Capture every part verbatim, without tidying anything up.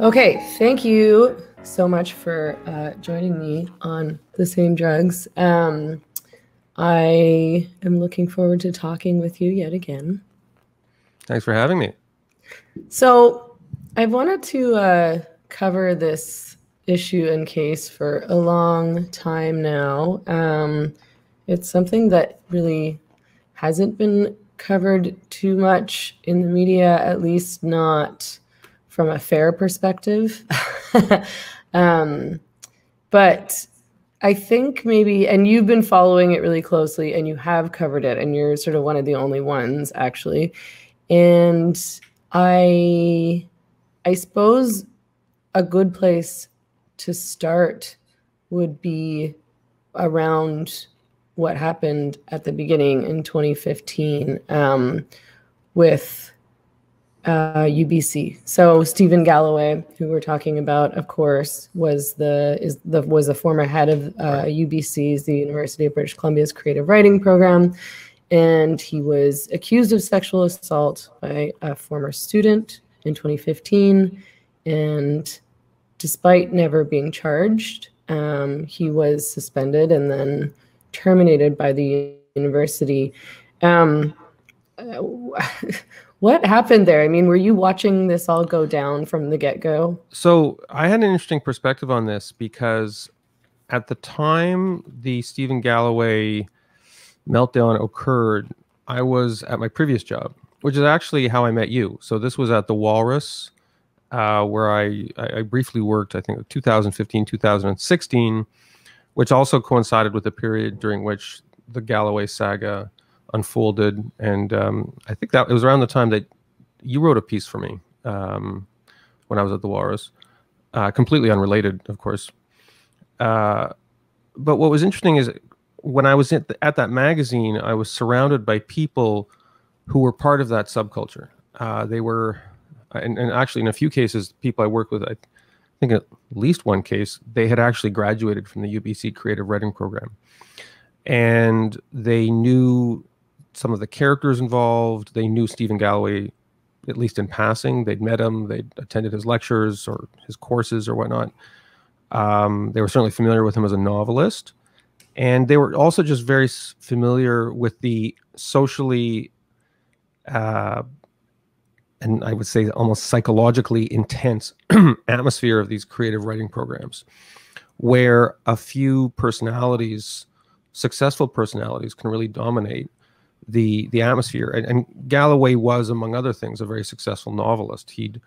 Okay, thank you so much for uh, joining me on The Same Drugs. Um, I am looking forward to talking with you yet again. Thanks for having me. So I wanted to uh, cover this issue and case for a long time now. Um, it's something that really hasn't been covered too much in the media, at least not from a fair perspective. um, but I think maybe, and you've been following it really closely and you have covered it and you're sort of one of the only ones actually. And I, I suppose a good place to start would be around what happened at the beginning in twenty fifteen um, with uh, U B C. So Stephen Galloway, who we're talking about, of course, was the is the was the former head of uh, U B C's, the University of British Columbia's creative writing program, and he was accused of sexual assault by a former student in twenty fifteen. And despite never being charged, um, he was suspended and then terminated by the university. Um, what happened there? I mean, were you watching this all go down from the get-go? So I had an interesting perspective on this because at the time the Stephen Galloway meltdown occurred, I was at my previous job, which is actually how I met you. So this was at The Walrus, uh, where I, I briefly worked, I think, two thousand fifteen, two thousand sixteen, which also coincided with the period during which the Galloway saga unfolded. And um, I think that it was around the time that you wrote a piece for me um, when I was at The Walrus, uh, completely unrelated, of course. Uh, but what was interesting is when I was at, the, at that magazine, I was surrounded by people who were part of that subculture. Uh, they were, and, and actually in a few cases, people I worked with, I, I think at least one case, they had actually graduated from the U B C creative writing program. And they knew some of the characters involved. They knew Stephen Galloway, at least in passing. They'd met him. They'd attended his lectures or his courses or whatnot. Um, they were certainly familiar with him as a novelist. And they were also just very familiar with the socially, uh, and I would say almost psychologically intense atmosphere of these creative writing programs, where a few personalities, successful personalities, can really dominate the the atmosphere. And, and Galloway was, among other things, a very successful novelist. He'd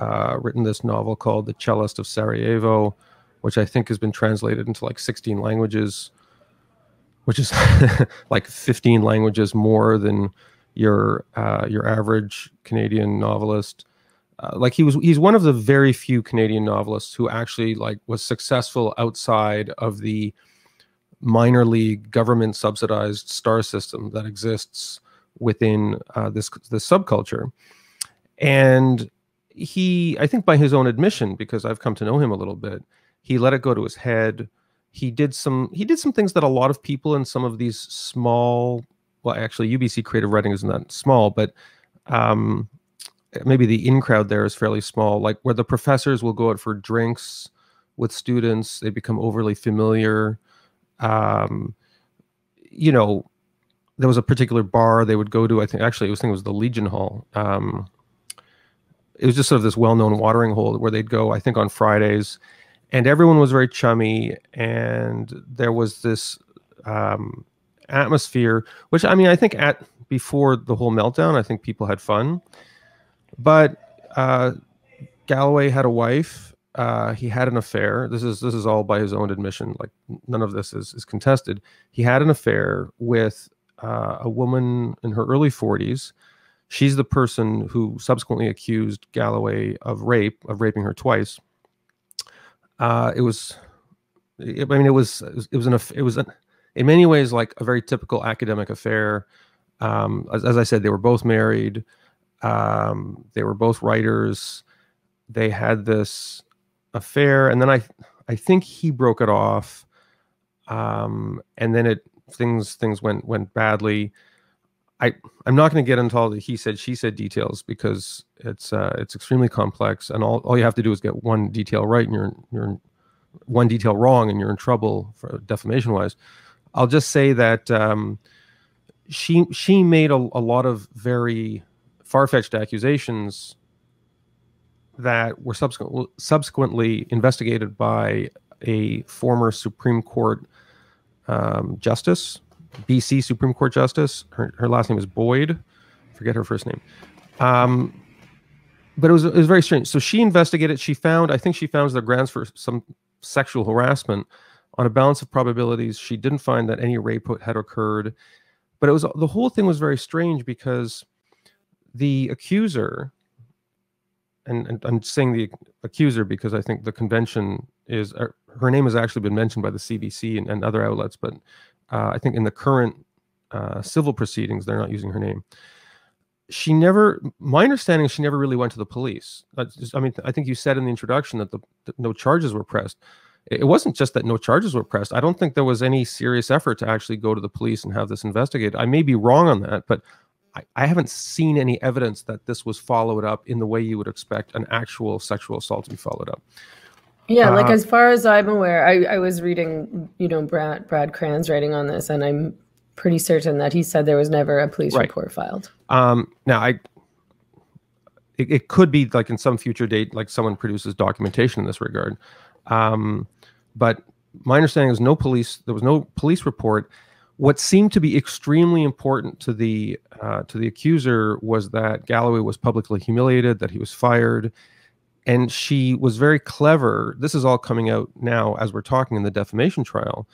uh, written this novel called The Cellist of Sarajevo, which I think has been translated into like sixteen languages, which is like fifteen languages more than your uh, your average Canadian novelist. Uh, like he was, he's one of the very few Canadian novelists who actually like was successful outside of the minor league government subsidized star system that exists within uh, this this subculture. And he, I think by his own admission, because I've come to know him a little bit, he let it go to his head. He did some he did some things that a lot of people in some of these small, well, actually, U B C creative writing is not small, but um, maybe the in-crowd there is fairly small, like where the professors will go out for drinks with students. They become overly familiar. Um, you know, there was a particular bar they would go to. I think actually, I was thinking it was the Legion Hall. Um, it was just sort of this well-known watering hole where they'd go, I think, on Fridays. And everyone was very chummy. And there was this... Um, atmosphere, which I mean, I think at before the whole meltdown, I think people had fun, but uh, Galloway had a wife. Uh, he had an affair. This is this is all by his own admission. Like none of this is is contested. He had an affair with uh, a woman in her early forties. She's the person who subsequently accused Galloway of rape, of raping her twice. Uh, it was, I mean, it was it was an it was an in many ways, like a very typical academic affair. Um, as, as I said, they were both married. Um, they were both writers. They had this affair, and then I, I think he broke it off. Um, and then it things things went went badly. I, I'm not going to get into all the he said, she said details, because it's uh, it's extremely complex, and all, all you have to do is get one detail right, and you're you're one detail wrong, and you're in trouble for defamation wise. I'll just say that um, she she made a, a lot of very far-fetched accusations that were subsequent, subsequently investigated by a former Supreme Court um, justice. B C Supreme Court Justice. Her, her last name is Boyd. I forget her first name. Um, but it was, it was very strange. So she investigated. She found, I think she found the grounds for some sexual harassment. On a balance of probabilities, she didn't find that any rape had occurred. But it was, the whole thing was very strange, because the accuser, and, and I'm saying the accuser because I think the convention is, uh, her name has actually been mentioned by the C B C and, and other outlets, but Uh, I think in the current uh, civil proceedings, they're not using her name. She never, my understanding is she never really went to the police. Just, I mean, I think you said in the introduction that, the, that no charges were pressed. It wasn't just that no charges were pressed. I don't think there was any serious effort to actually go to the police and have this investigated. I may be wrong on that, but I, I haven't seen any evidence that this was followed up in the way you would expect an actual sexual assault to be followed up. Yeah, like as far as I'm aware, I, I was reading, you know, Brad Brad Cran's writing on this, and I'm pretty certain that he said there was never a police right. report filed. Um, now, I it, it could be like in some future date, like someone produces documentation in this regard. Um, but my understanding is no police. There was no police report. What seemed to be extremely important to the uh, to the accuser was that Galloway was publicly humiliated, that he was fired. And she was very clever. This is all coming out now as we're talking in the defamation trial.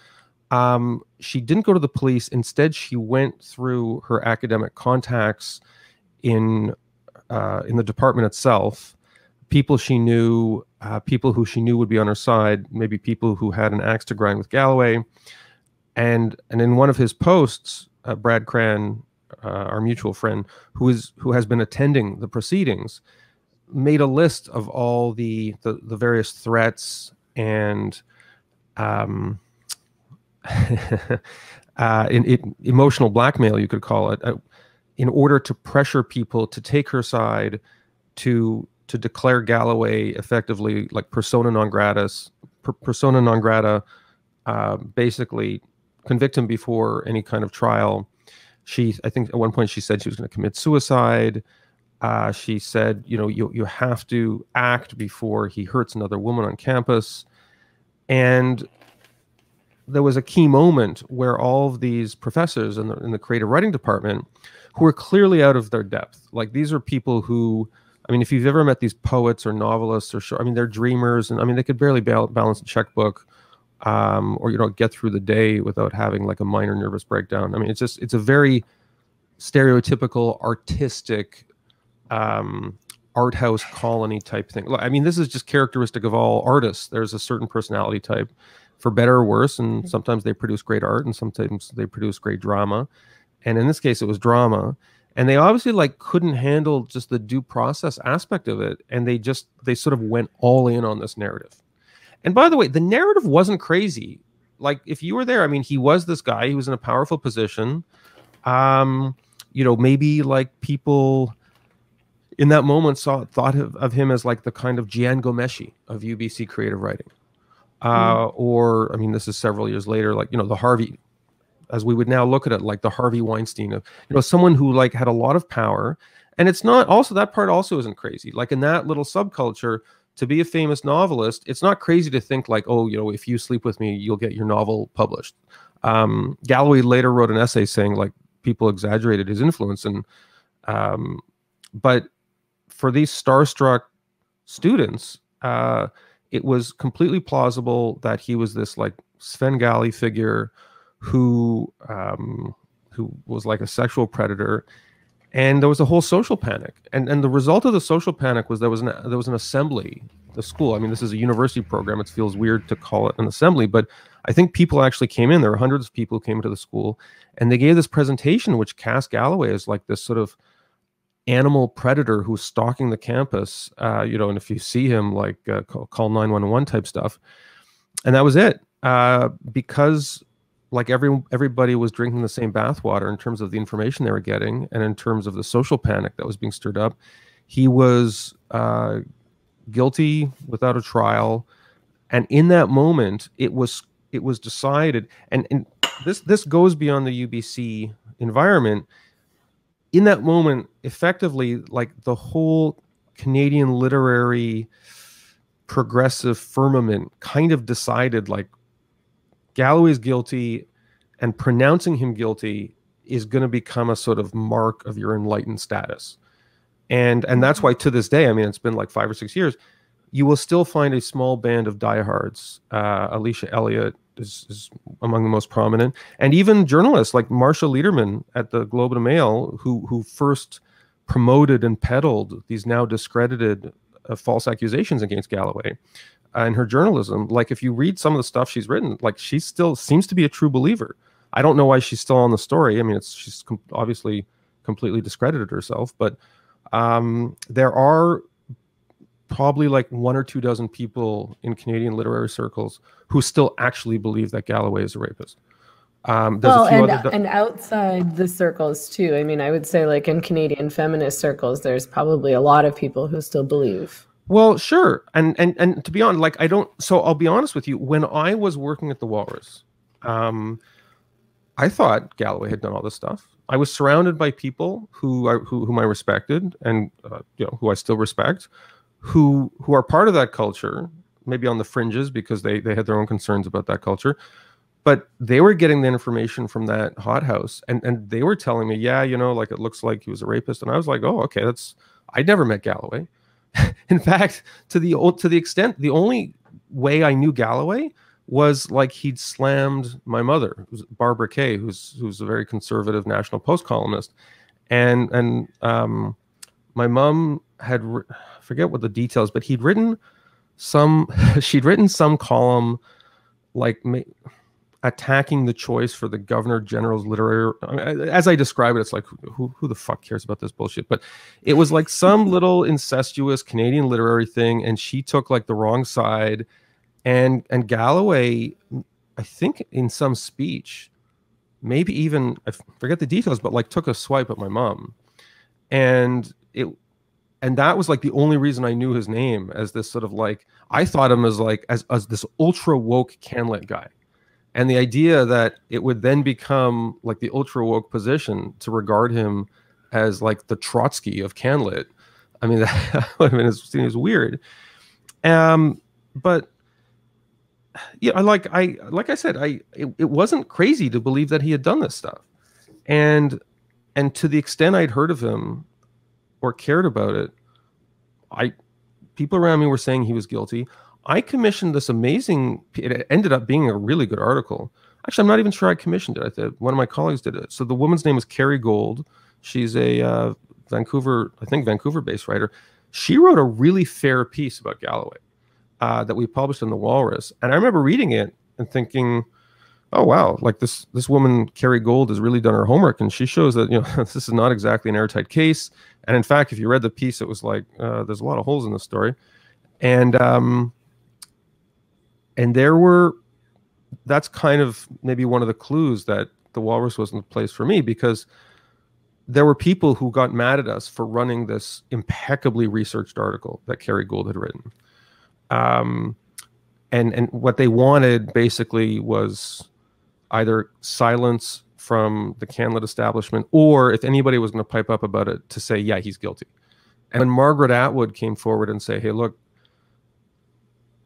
Um, she didn't go to the police. Instead, she went through her academic contacts in uh, in the department itself, people she knew, uh, people who she knew would be on her side, maybe people who had an axe to grind with Galloway. And and in one of his posts, uh, Brad Cran, uh, our mutual friend, who is who has been attending the proceedings, made a list of all the the, the various threats and um, uh, in, in emotional blackmail, you could call it, uh, in order to pressure people to take her side, to to declare Galloway effectively like persona non grata, per, persona non grata, uh, basically convict him before any kind of trial. She, I think, at one point she said she was going to commit suicide. Uh, she said, you know, you, you have to act before he hurts another woman on campus. And there was a key moment where all of these professors in the, in the creative writing department, who were clearly out of their depth, like these are people who, I mean, if you've ever met these poets or novelists or short, I mean, they're dreamers. And I mean, they could barely balance a checkbook um, or, you know, get through the day without having like a minor nervous breakdown. I mean, it's just, it's a very stereotypical artistic um art house colony type thing. I mean, this is just characteristic of all artists. There's a certain personality type, for better or worse, and sometimes they produce great art and sometimes they produce great drama, and in this case it was drama. And they obviously like couldn't handle just the due process aspect of it, and they just they sort of went all in on this narrative. And by the way, the narrative wasn't crazy. Like if you were there, I mean, he was this guy, he was in a powerful position, um you know, maybe like people in that moment saw thought of, of him as like the kind of Jian Ghomeshi of U B C creative writing. Uh, mm. Or, I mean, this is several years later, like, you know, the Harvey, as we would now look at it, like the Harvey Weinstein of, you know, someone who like had a lot of power. And it's not also, that part also isn't crazy. Like in that little subculture, to be a famous novelist, it's not crazy to think like, oh, you know, if you sleep with me, you'll get your novel published. Um, Galloway later wrote an essay saying like people exaggerated his influence. And, um, but for these starstruck students, uh, it was completely plausible that he was this like Sven Galley figure who um, who was like a sexual predator, and there was a whole social panic. And and the result of the social panic was there was an there was an assembly. The school, I mean, this is a university program. It feels weird to call it an assembly, but I think people actually came in. There were hundreds of people who came into the school, and they gave this presentation which cast Galloway as like this sort of animal predator who's stalking the campus, uh, you know, and if you see him, like uh, call, call nine one one type stuff. And that was it, uh, because like every everybody was drinking the same bathwater in terms of the information they were getting and in terms of the social panic that was being stirred up. He was uh, guilty without a trial, and in that moment, it was it was decided. And, and this this goes beyond the U B C environment. In that moment, effectively, like the whole Canadian literary progressive firmament kind of decided, like, Galloway's guilty, and pronouncing him guilty is going to become a sort of mark of your enlightened status. And and that's why to this day, I mean, it's been like five or six years, you will still find a small band of diehards. Uh, Alicia Elliott is, is among the most prominent. And even journalists like Marsha Lederman at the Globe and Mail, who, who first promoted and peddled these now discredited uh, false accusations against Galloway. And her journalism, like if you read some of the stuff she's written, like she still seems to be a true believer. I don't know why she's still on the story. I mean, it's she's com obviously completely discredited herself, but um, there are probably like one or two dozen people in Canadian literary circles who still actually believe that Galloway is a rapist. Um, there's well, a few and, other and outside the circles too. I mean, I would say like in Canadian feminist circles, there's probably a lot of people who still believe. Well, sure. And, and, and to be honest, like I don't, so I'll be honest with you. When I was working at the Walrus, um, I thought Galloway had done all this stuff. I was surrounded by people who I, who, whom I respected and, uh, you know, who I still respect, who, who are part of that culture, maybe on the fringes because they, they had their own concerns about that culture, but they were getting the information from that hothouse and, and they were telling me, yeah, you know, like it looks like he was a rapist. And I was like, oh, okay, that's, I'd never met Galloway. In fact, to the old, to the extent, the only way I knew Galloway was like he'd slammed my mother, Barbara Kay, who's who's a very conservative National Post columnist, and and um, my mom had I forget what the details, but he'd written some she'd written some column like ma attacking the choice for the Governor General's literary. I mean, as I describe it, it's like, who, who the fuck cares about this bullshit? But it was like some little incestuous Canadian literary thing. And she took like the wrong side, and, and Galloway, I think in some speech, maybe even, I forget the details, but like took a swipe at my mom. And it, and that was like the only reason I knew his name as this sort of like, I thought him as like, as, as this ultra woke CanLit guy. And the idea that it would then become like the ultra woke position to regard him as like the Trotsky of CanLit. I mean, that I mean, it was weird. Um, but yeah, like I like I said, I it, it wasn't crazy to believe that he had done this stuff, and and to the extent I'd heard of him or cared about it, I people around me were saying he was guilty. I commissioned this amazing, it ended up being a really good article. Actually, I'm not even sure I commissioned it. I think one of my colleagues did it. So the woman's name is Carrie Gould. She's a uh, Vancouver, I think Vancouver-based writer. She wrote a really fair piece about Galloway uh, that we published in The Walrus. And I remember reading it and thinking, oh, wow, like this, this woman, Carrie Gould, has really done her homework. And she shows that, you know, this is not exactly an airtight case. And in fact, if you read the piece, it was like, uh, there's a lot of holes in this story. And, um, And there were, that's kind of maybe one of the clues that the Walrus wasn't the place for me, because there were people who got mad at us for running this impeccably researched article that Carrie Gould had written. Um, and, and what they wanted basically was either silence from the CanLit establishment, or if anybody was going to pipe up about it, to say, yeah, he's guilty. And when Margaret Atwood came forward and say, hey, look,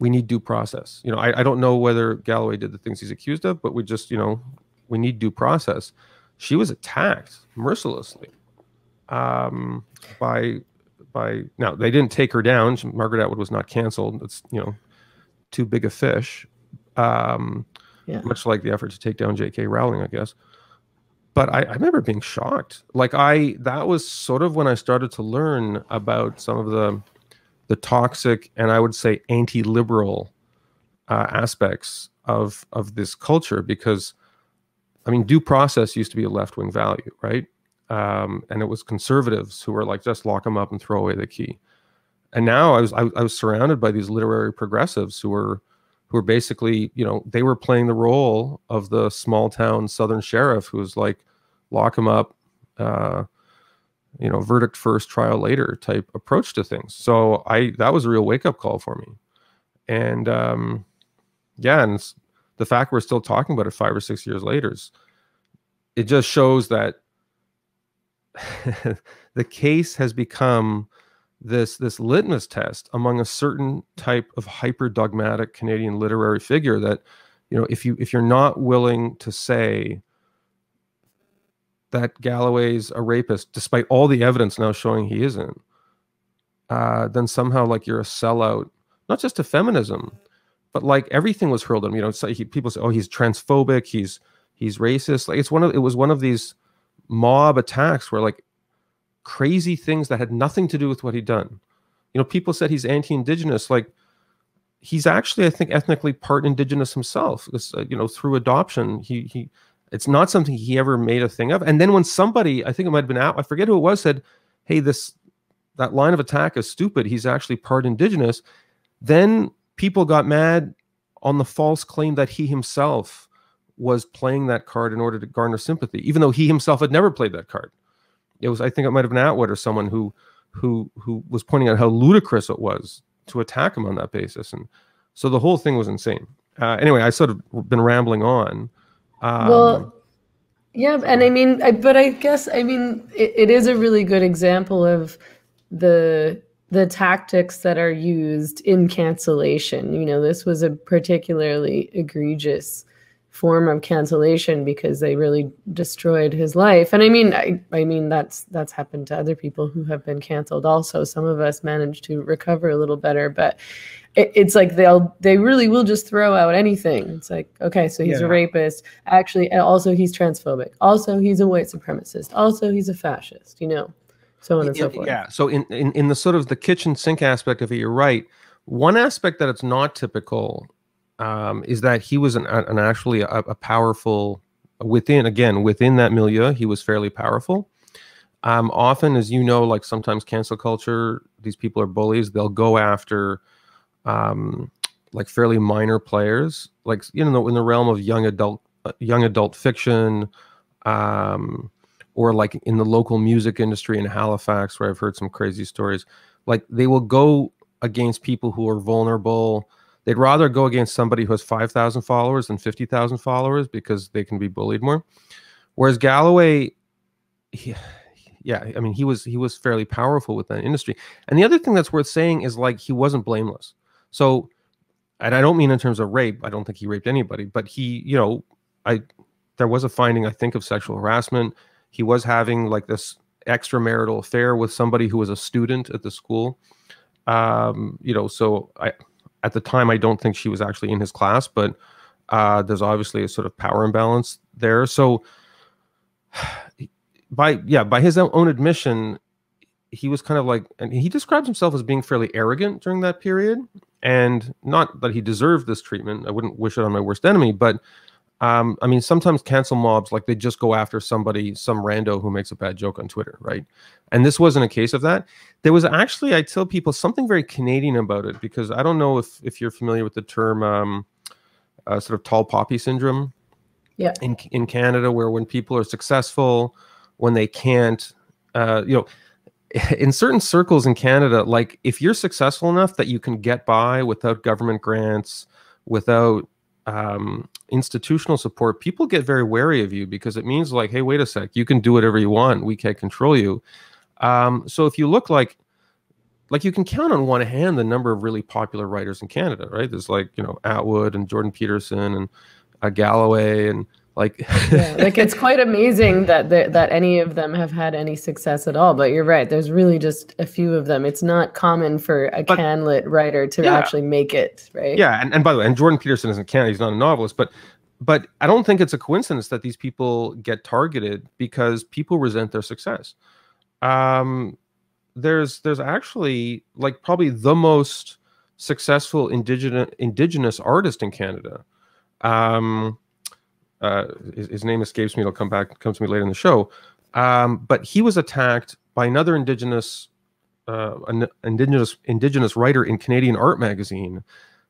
we need due process. You know, I, I don't know whether Galloway did the things he's accused of, but we just, you know, we need due process. She was attacked mercilessly um, by, by, now they didn't take her down. She, Margaret Atwood was not canceled. It's, you know, too big a fish. Um, yeah. Much like the effort to take down J K Rowling, I guess. But I, I remember being shocked. Like I, that was sort of when I started to learn about some of the, the toxic and I would say anti-liberal uh, aspects of of this culture, because I mean due process used to be a left-wing value, right? Um, and it was conservatives who were like, just lock them up and throw away the key. And now I was I, I was surrounded by these literary progressives who were who are basically, you know, they were playing the role of the small town Southern sheriff who was like, lock him up, uh, you know, verdict first, trial later type approach to things. So I, that was a real wake up call for me. And um, yeah, and it's, the fact we're still talking about it five or six years later, is, it just shows that the case has become this, this litmus test among a certain type of hyper dogmatic Canadian literary figure that, you know, if you, if you're not willing to say that Galloway's a rapist, despite all the evidence now showing he isn't, uh, then somehow like you're a sellout, not just to feminism, but like everything was hurled at him. You know, so he, people say, oh, he's transphobic, he's, he's racist. Like it's one of, it was one of these mob attacks where like crazy things that had nothing to do with what he'd done. You know, people said he's anti-Indigenous. Like he's actually, I think, ethnically part Indigenous himself. This, uh, you know, through adoption, he, he, it's not something he ever made a thing of. And then when somebody, I think it might have been out, I forget who it was, said, hey, this, that line of attack is stupid, he's actually part Indigenous. Then people got mad on the false claim that he himself was playing that card in order to garner sympathy, even though he himself had never played that card. It was, I think it might have been Atwood or someone who, who, who was pointing out how ludicrous it was to attack him on that basis. And so the whole thing was insane. Uh, anyway, I sort of been rambling on. Um, well, yeah, and I mean, I, but I guess, I mean, it, it is a really good example of the the tactics that are used in cancellation. You know, this was a particularly egregious form of cancellation because they really destroyed his life. And I mean, I, I mean, that's that's happened to other people who have been canceled also. Some of us managed to recover a little better, but it, it's like they'll, they really will just throw out anything. It's like, okay, so he's yeah. a rapist. Actually, also he's transphobic. Also, he's a white supremacist. Also, he's a fascist, you know, so on and so forth. Yeah, so in, in, in the sort of the kitchen sink aspect of it, you're right. One aspect that it's not typical Um, is that he was an, an actually a, a powerful within, again, within that milieu, he was fairly powerful. Um, often, as you know, like sometimes cancel culture, these people are bullies. They'll go after um, like fairly minor players, like, you know, in the realm of young adult, uh, young adult fiction, um, or like in the local music industry in Halifax, where I've heard some crazy stories. Like they will go against people who are vulnerable. They'd rather go against somebody who has five thousand followers than fifty thousand followers because they can be bullied more. Whereas Galloway, he, yeah, I mean, he was he was fairly powerful with that industry. And the other thing that's worth saying is like he wasn't blameless. So, and I don't mean in terms of rape. I don't think he raped anybody, but he, you know, I there was a finding, I think, of sexual harassment. He was having like this extramarital affair with somebody who was a student at the school. Um, you know, so I... At the time, I don't think she was actually in his class, but uh, there's obviously a sort of power imbalance there. So by, yeah, by his own admission, he was kind of like, and he describes himself as being fairly arrogant during that period. And not that he deserved this treatment. I wouldn't wish it on my worst enemy, but um, I mean, sometimes cancel mobs, like they just go after somebody, some rando who makes a bad joke on Twitter, right? And this wasn't a case of that. There was actually, I tell people, something very Canadian about it, because I don't know if, if you're familiar with the term um, uh, sort of tall poppy syndrome. Yeah. In, in Canada, where when people are successful, when they can't, uh, you know, in certain circles in Canada, like if you're successful enough that you can get by without government grants, without um, institutional support, people get very wary of you because it means like, hey, wait a sec, you can do whatever you want. We can't control you. Um, so if you look like, like you can count on one hand the number of really popular writers in Canada, right? There's like, you know, Atwood and Jordan Peterson and uh, Galloway and like, yeah, like it's quite amazing that that any of them have had any success at all. But you're right, there's really just a few of them. It's not common for a but, CanLit writer to yeah. actually make it, right? Yeah, and, and by the way, and Jordan Peterson isn't Canada, he's not a novelist, but but I don't think it's a coincidence that these people get targeted because people resent their success. Um, there's there's actually like probably the most successful indigenous indigenous artist in Canada. Um, Uh, his, his name escapes me. It'll come back, comes to me later in the show. Um, but he was attacked by another indigenous, uh, an indigenous, indigenous writer in Canadian Art Magazine,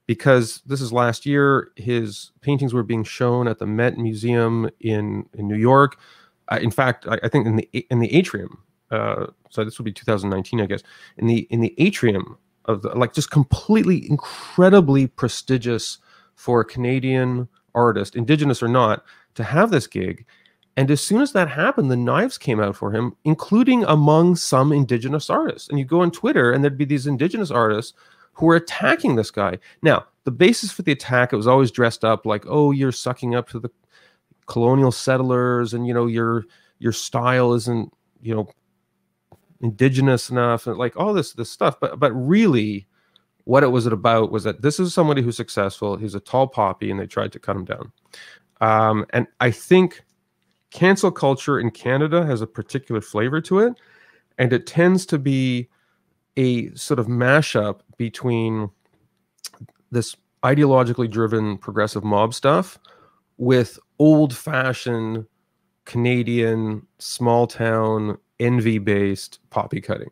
because this is last year, his paintings were being shown at the Met Museum in, in New York. Uh, in fact, I, I think in the in the atrium. Uh, so this would be two thousand nineteen, I guess. In the in the atrium of the, like, just completely incredibly prestigious for a Canadian artist, indigenous or not, to have this gig. And as soon as that happened, the knives came out for him, including among some indigenous artists. And you go on Twitter, and there'd be these indigenous artists who were attacking this guy. Now, the basis for the attack, it was always dressed up like, oh, you're sucking up to the colonial settlers, and, you know, your your style isn't, you know, indigenous enough, and like all this this stuff. But but really, what it was about was that this is somebody who's successful. He's a tall poppy, and they tried to cut him down. Um, and I think cancel culture in Canada has a particular flavor to it, and it tends to be a sort of mashup between this ideologically driven progressive mob stuff with old-fashioned Canadian small-town envy-based poppy cutting.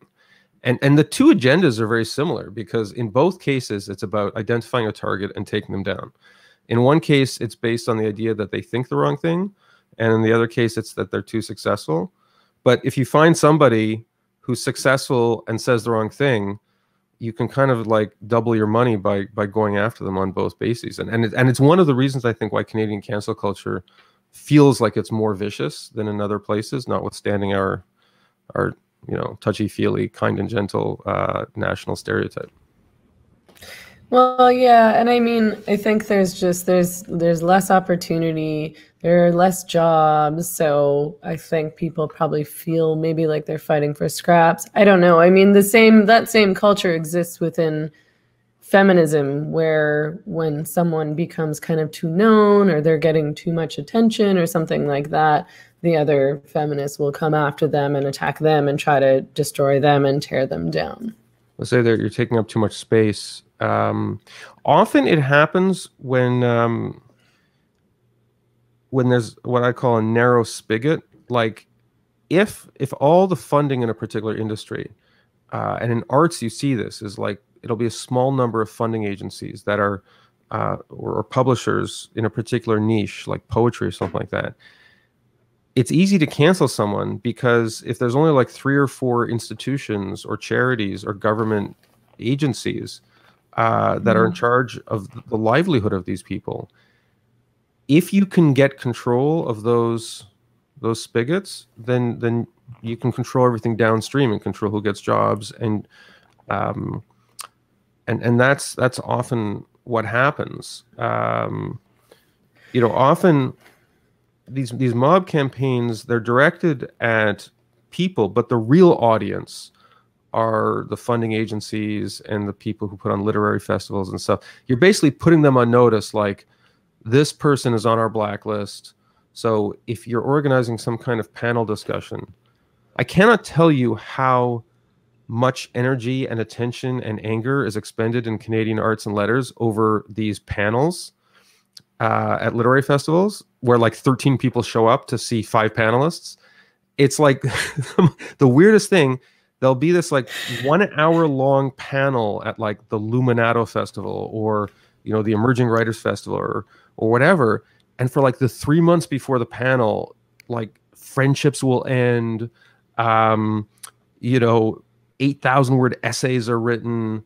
And, and the two agendas are very similar, because in both cases, it's about identifying a target and taking them down. In one case, it's based on the idea that they think the wrong thing, and in the other case, it's that they're too successful. But if you find somebody who's successful and says the wrong thing, you can kind of like double your money by by going after them on both bases. And and, it, and it's one of the reasons, I think, why Canadian cancel culture feels like it's more vicious than in other places, notwithstanding our, our you know, touchy-feely, kind and gentle uh, national stereotype. Well, yeah, and I mean, I think there's just, there's there's less opportunity, there are less jobs, so I think people probably feel maybe like they're fighting for scraps. I don't know. I mean, the same, that same culture exists within feminism, where when someone becomes kind of too known, or they're getting too much attention or something like that, the other feminists will come after them and attack them and try to destroy them and tear them down. Let's say that you're taking up too much space. Um, often it happens when um, when there's what I call a narrow spigot. Like if if all the funding in a particular industry, uh, and in arts you see this, is like it'll be a small number of funding agencies that are uh, or, or publishers in a particular niche, like poetry or something like that. It's easy to cancel someone, because if there's only like three or four institutions or charities or government agencies Uh, that are in charge of the livelihood of these people, if you can get control of those those spigots, then then you can control everything downstream and control who gets jobs, and um, and and that's that's often what happens. Um, you know, often these these mob campaigns, they're directed at people, but the real audience are the funding agencies and the people who put on literary festivals and stuff. You're basically putting them on notice, like, this person is on our blacklist. So if you're organizing some kind of panel discussion, I cannot tell you how much energy and attention and anger is expended in Canadian arts and letters over these panels uh, at literary festivals, where like thirteen people show up to see five panelists. It's like the weirdest thing. There'll be this like one hour long panel at like the Luminato Festival, or, you know, the Emerging Writers Festival, or, or whatever. And for like the three months before the panel, like, friendships will end, um, you know, eight thousand word essays are written,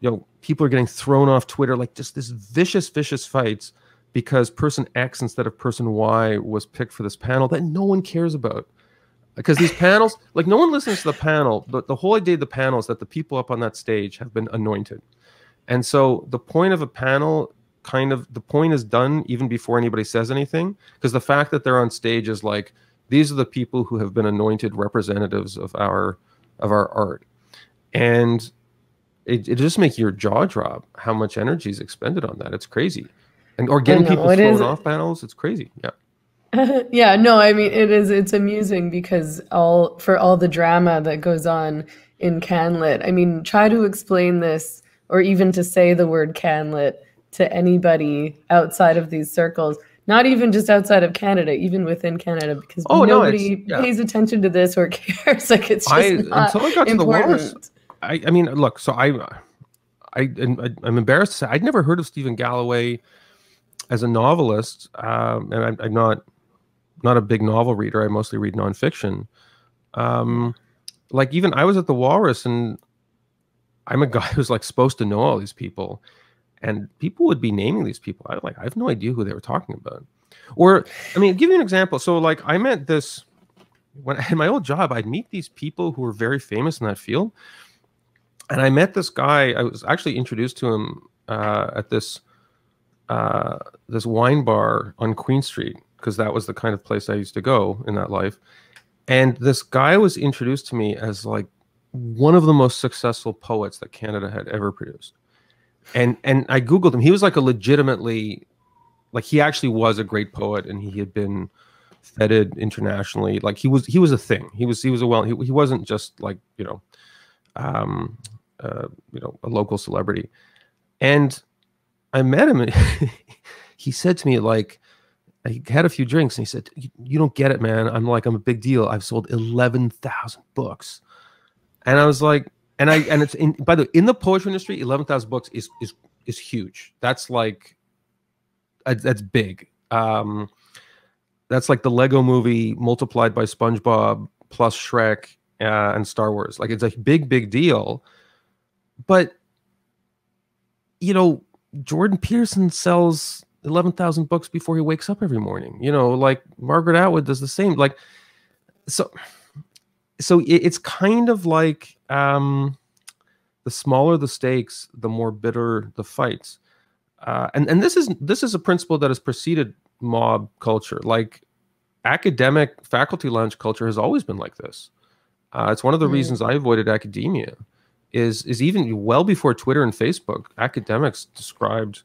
you know, people are getting thrown off Twitter, like just this vicious, vicious fights because person X instead of person Y was picked for this panel that no one cares about. Because these panels, like, no one listens to the panel, but the whole idea of the panel is that the people up on that stage have been anointed. And so the point of a panel, kind of, the point is done even before anybody says anything, because the fact that they're on stage is like, these are the people who have been anointed representatives of our, of our art. And it, it just makes your jaw drop how much energy is expended on that. It's crazy. And or getting people thrown off panels, it's crazy. Yeah. Yeah, no, I mean, it is, it's amusing because all, for all the drama that goes on in CanLit, I mean, try to explain this, or even to say the word CanLit to anybody outside of these circles, not even just outside of Canada, even within Canada, because oh, nobody no, yeah. pays attention to this or cares. Like, it's just I, not until I got to important. The Walrus, I, I mean, look, so I, I, I I'm embarrassed to say I'd never heard of Stephen Galloway as a novelist, um, and I'm, I'm not not a big novel reader. I mostly read nonfiction. Um, like even I was at the Walrus, and I'm a guy who's like supposed to know all these people, and people would be naming these people. I like I have no idea who they were talking about. Or I mean, give you an example. So like I met this when I had my old job. I'd meet these people who were very famous in that field. And I met this guy. I was actually introduced to him uh, at this uh, this wine bar on Queen Street, because that was the kind of place I used to go in that life. And this guy was introduced to me as like one of the most successful poets that Canada had ever produced. And and I Googled him. He was like a legitimately, like he actually was a great poet, and he had been feted internationally. Like he was he was a thing. He was he was a well. He he wasn't just like you know. Um, Uh, you know, a local celebrity. And I met him, and he said to me, like, he had a few drinks, and he said, you don't get it, man. I'm like, I'm a big deal. I've sold eleven thousand books. And I was like, and I, and it's in, by the way, in the poetry industry, eleven thousand books is, is, is huge. That's like, that's big. Um, that's like the Lego movie multiplied by SpongeBob plus Shrek uh, and Star Wars. Like it's a big, big deal. But, you know, Jordan Peterson sells eleven thousand books before he wakes up every morning. You know, like Margaret Atwood does the same. Like, so, so it, it's kind of like um, the smaller the stakes, the more bitter the fights. Uh, and and this is this is a principle that has preceded mob culture. Like academic faculty lounge culture has always been like this. Uh, it's one of the mm. reasons I avoided academia. Is is even well before Twitter and Facebook, academics described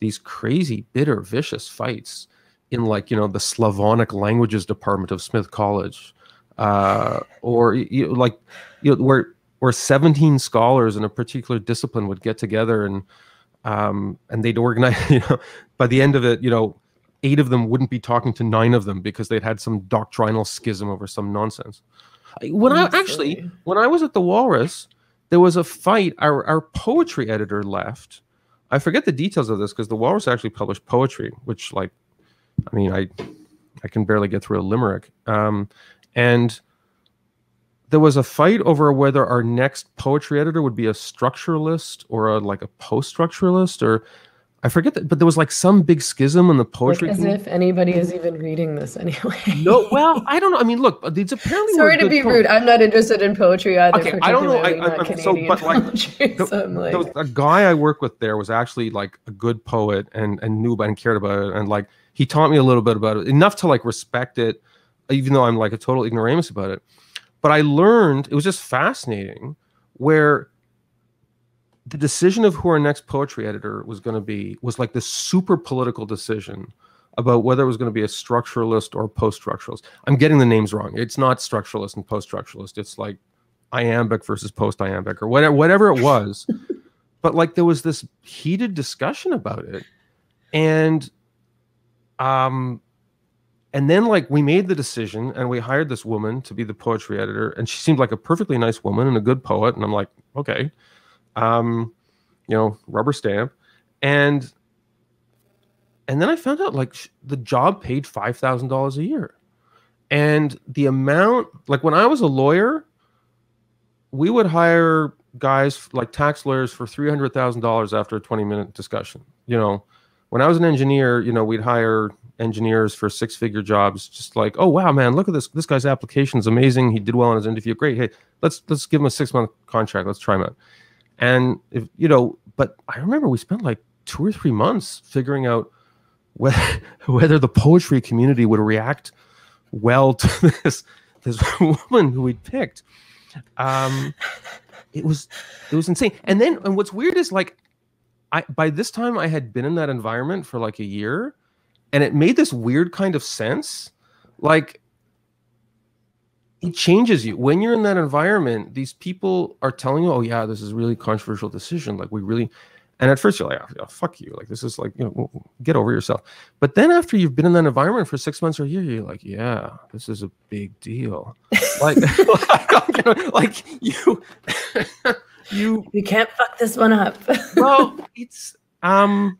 these crazy, bitter, vicious fights in like you know the Slavonic languages department of Smith College, uh, or you know, like you know where where seventeen scholars in a particular discipline would get together and um, and they'd organize. You know, by the end of it, you know, eight of them wouldn't be talking to nine of them because they'd had some doctrinal schism over some nonsense. When I actually when I was at the Walrus. There was a fight. Our, our poetry editor left. I forget the details of this because the Walrus actually published poetry, which, like, I mean, I I can barely get through a limerick. Um, and there was a fight over whether our next poetry editor would be a structuralist or a, like a post-structuralist, or I forget that. But there was like some big schism in the poetry. Like as community. If anybody is even reading this anyway. No, well, I don't know. I mean, look, it's apparently. Sorry to be poems. Rude. I'm not interested in poetry either. Okay, I don't know. I, I, I'm so, but like, poetry, the, so like... The, the guy I work with there was actually like a good poet and and knew about and cared about it, and like he taught me a little bit about it enough to like respect it, even though I'm like a total ignoramus about it. But I learned it was just fascinating where. The decision of who our next poetry editor was going to be was like this super political decision about whether it was going to be a structuralist or post-structuralist. I'm getting the names wrong. It's not structuralist and post-structuralist. It's like iambic versus post-iambic or whatever, whatever it was. But like there was this heated discussion about it. And, um, and then like we made the decision and we hired this woman to be the poetry editor. And she seemed like a perfectly nice woman and a good poet. And I'm like, okay. Um, you know, rubber stamp. And, and then I found out like sh the job paid five thousand dollars a year. And the amount, like when I was a lawyer, we would hire guys like tax lawyers for three hundred thousand dollars after a twenty minute discussion. You know, when I was an engineer, you know, we'd hire engineers for six figure jobs, just like, oh, wow, man, look at this. This guy's application is amazing. He did well on his interview. Great. Hey, let's, let's give him a six month contract. Let's try him out. And, if, you know, but I remember we spent like two or three months figuring out whether, whether the poetry community would react well to this, this woman who we picked. Um, it was, it was insane. And then, and what's weird is like, I, by this time I had been in that environment for like a year, and it made this weird kind of sense. Like, it changes you when you're in that environment. These people are telling you, "Oh yeah, this is a really controversial decision." Like we really, and at first you're like, oh, yeah, "Fuck you!" Like this is like, you know, get over yourself. But then after you've been in that environment for six months or a year, you're like, "Yeah, this is a big deal." Like, like, like you, you we can't fuck this one up. Well, it's um,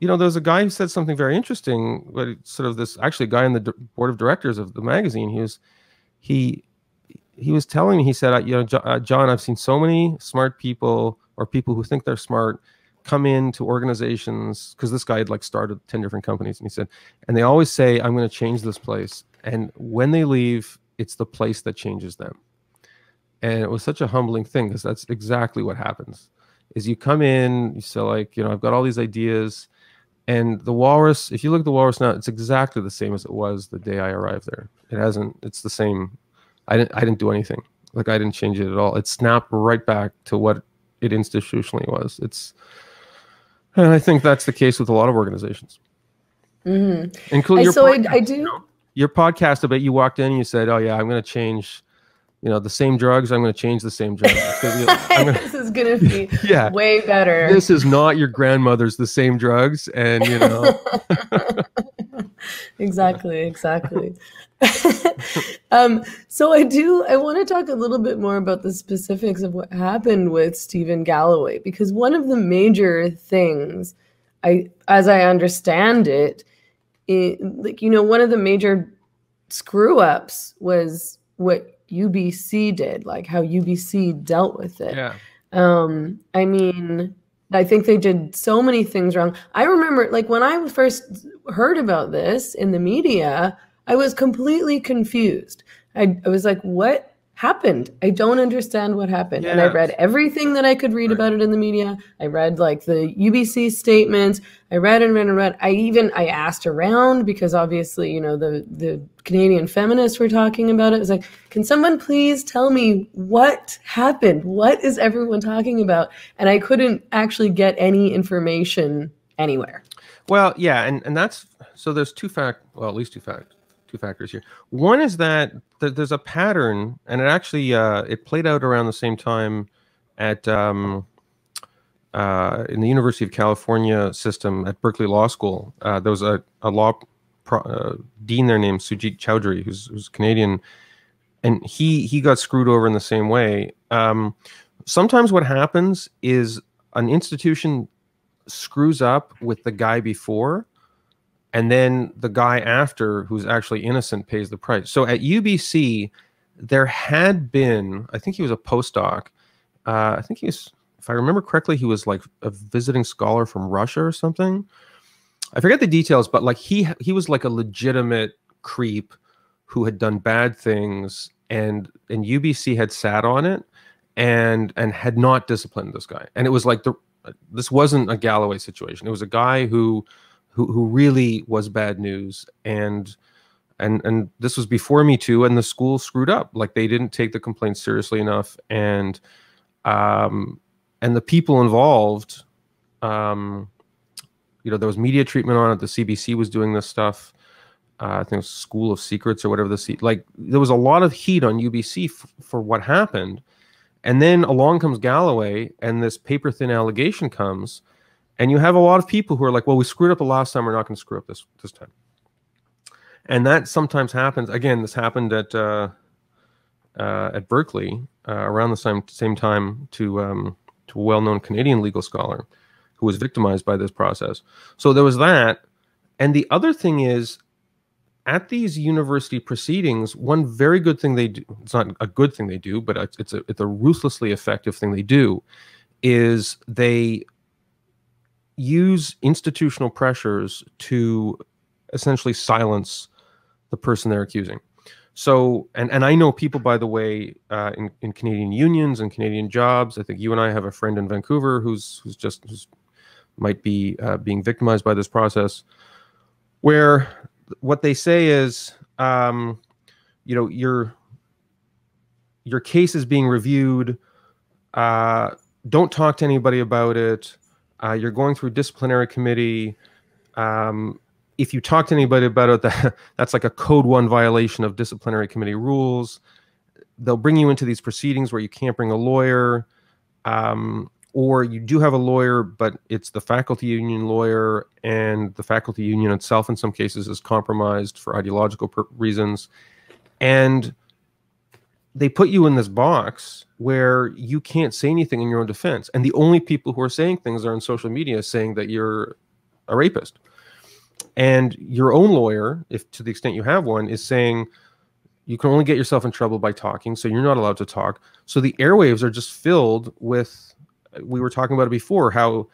you know, there's a guy who said something very interesting. But it's sort of this actually a guy on the board of directors of the magazine. He was he he was telling me. He said, you know, John, I've seen so many smart people or people who think they're smart come into organizations, because this guy had like started ten different companies, and he said, and they always say, I'm going to change this place. And when they leave, it's the place that changes them. And it was such a humbling thing, because that's exactly what happens, is you come in, you say like, you know, I've got all these ideas. And the Walrus, if you look at the Walrus now, it's exactly the same as it was the day I arrived there. It hasn't, it's the same. I didn't, I didn't do anything. Like I didn't change it at all. It snapped right back to what it institutionally was. It's, and I think that's the case with a lot of organizations. Mm-hmm. Including your so podcast, I, I do. You know, your podcast about you walked in and you said, oh yeah, I'm going to change, you know, the same drugs. I'm going to change the same drugs. You know, gonna, this is going to be yeah, way better. This is not your grandmother's the same drugs. And, you know. Exactly, exactly. um, so I do, I want to talk a little bit more about the specifics of what happened with Stephen Galloway, because one of the major things, I, as I understand it, it like, you know, one of the major screw ups was what U B C did, like how U B C dealt with it. Yeah. Um, I mean, I think they did so many things wrong. I remember like when I first heard about this in the media, I was completely confused. I, I was like, what happened? I don't understand what happened. Yeah. And I read everything that I could read about it in the media. I read like the U B C statements. I read and read and read. I even, I asked around because obviously, you know, the, the Canadian feminists were talking about it. It was like, can someone please tell me what happened? What is everyone talking about? And I couldn't actually get any information anywhere. Well, yeah. And, and that's, so there's two fact, well, at least two facts. Two factors here. One is that th there's a pattern, and it actually uh, it played out around the same time at um, uh, in the University of California system at Berkeley Law School. Uh, there was a, a law pro uh, dean there named Sujit Chowdhry, who's, who's Canadian, and he he got screwed over in the same way. Um, sometimes what happens is an institution screws up with the guy before, and then the guy after who's actually innocent pays the price. So at U B C, there had been, I think he was a postdoc. Uh, I think he was, if I remember correctly, he was like a visiting scholar from Russia or something. I forget the details, but like he, he was like a legitimate creep who had done bad things, and, and U B C had sat on it and, and had not disciplined this guy. And it was like, the, this wasn't a Galloway situation. It was a guy who, Who, who really was bad news, and and and this was before Me Too, and the school screwed up. Like they didn't take the complaints seriously enough, and um and the people involved, um you know, there was media treatment on it. The C B C was doing this stuff. uh, I think it was School of Secrets or whatever the seat. Like there was a lot of heat on U B C f for what happened, and then along comes Galloway, and this paper thin allegation comes. And you have a lot of people who are like, well, we screwed up the last time, we're not going to screw up this this time. And that sometimes happens. Again, this happened at uh, uh, at Berkeley uh, around the same same time to um, to a well-known Canadian legal scholar who was victimized by this process. So there was that. And the other thing is, at these university proceedings, one very good thing they do, it's not a good thing they do, but it's a, it's a ruthlessly effective thing they do, is they use institutional pressures to essentially silence the person they're accusing. So, and, and I know people, by the way, uh, in, in Canadian unions and Canadian jobs. I think you and I have a friend in Vancouver who's, who's just who's, might be uh, being victimized by this process, where what they say is, um, you know, your, your case is being reviewed. Uh, don't talk to anybody about it. Uh, you're going through disciplinary committee. Um, if you talk to anybody about it, that, that's like a code one violation of disciplinary committee rules. They'll bring you into these proceedings where you can't bring a lawyer, um, or you do have a lawyer, but it's the faculty union lawyer, and the faculty union itself in some cases is compromised for ideological reasons. And they put you in this box where you can't say anything in your own defense. And the only people who are saying things are on social media saying that you're a rapist. And your own lawyer, if to the extent you have one, is saying you can only get yourself in trouble by talking, so you're not allowed to talk. So the airwaves are just filled with, we were talking about it before, how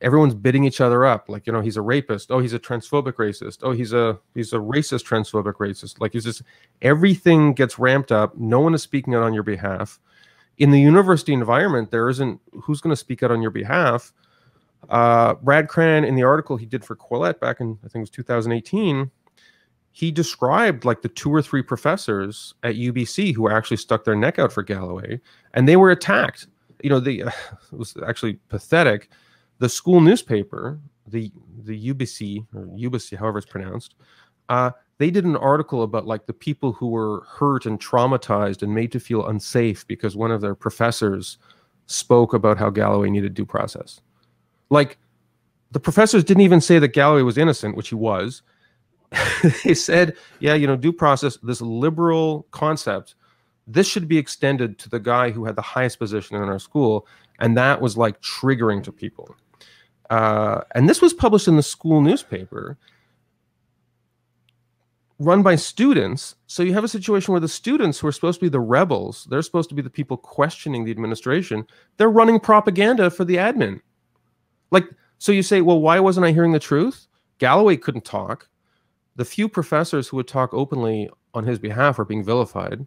everyone's bidding each other up. Like, you know, he's a rapist. Oh, he's a transphobic racist. Oh, he's a he's a racist, transphobic racist. Like, it's just everything gets ramped up. No one is speaking out on your behalf. In the university environment, there isn't who's going to speak out on your behalf. Uh, Brad Cran, in the article he did for Quillette back in, I think it was two thousand eighteen, he described like the two or three professors at U B C who actually stuck their neck out for Galloway, and they were attacked. You know, they, uh, it was actually pathetic. The school newspaper, the the U B C, or U B C, however it's pronounced, uh, they did an article about like the people who were hurt and traumatized and made to feel unsafe because one of their professors spoke about how Galloway needed due process. Like, the professors didn't even say that Galloway was innocent, which he was. They said, yeah, you know, due process, this liberal concept, this should be extended to the guy who had the highest position in our school. And that was like triggering to people. Uh, and this was published in the school newspaper run by students. So you have a situation where the students who are supposed to be the rebels, they're supposed to be the people questioning the administration, they're running propaganda for the admin. Like, so you say, well, why wasn't I hearing the truth? Galloway couldn't talk. The few professors who would talk openly on his behalf are being vilified.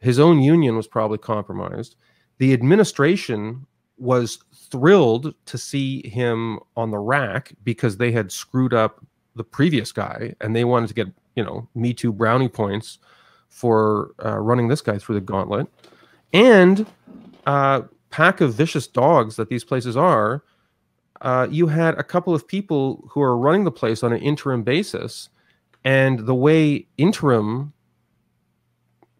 His own union was probably compromised. The administration was thrilled to see him on the rack because they had screwed up the previous guy, and they wanted to get, you know, Me Too brownie points for uh, running this guy through the gauntlet. And uh, pack of vicious dogs that these places are, uh, you had a couple of people who are running the place on an interim basis, and the way interim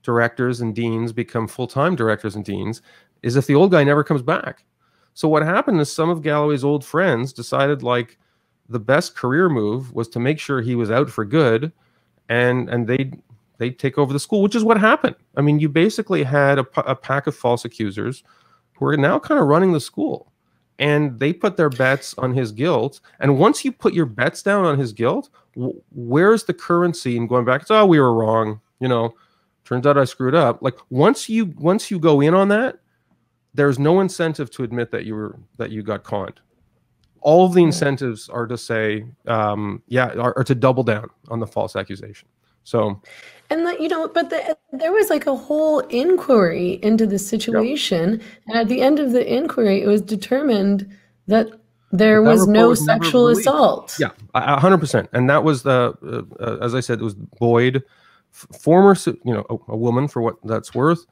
directors and deans become full-time directors and deans is if the old guy never comes back. So what happened is some of Galloway's old friends decided like the best career move was to make sure he was out for good, and and they'd, they'd take over the school, which is what happened. I mean, you basically had a, a pack of false accusers who are now kind of running the school, and they put their bets on his guilt. And once you put your bets down on his guilt, where's the currency in going back? It's, oh, we were wrong, you know, turns out I screwed up. Like, once you once you go in on that, there's no incentive to admit that you were that you got conned. All of the incentives are to say, um, yeah, are, are to double down on the false accusation. So, and the, you know, but the, there was like a whole inquiry into the situation, yeah. And at the end of the inquiry, it was determined that there that was no was sexual assault. Yeah, a hundred percent. And that was the, uh, uh, as I said, it was Boyd. Former, you know, a, a woman for what that's worth,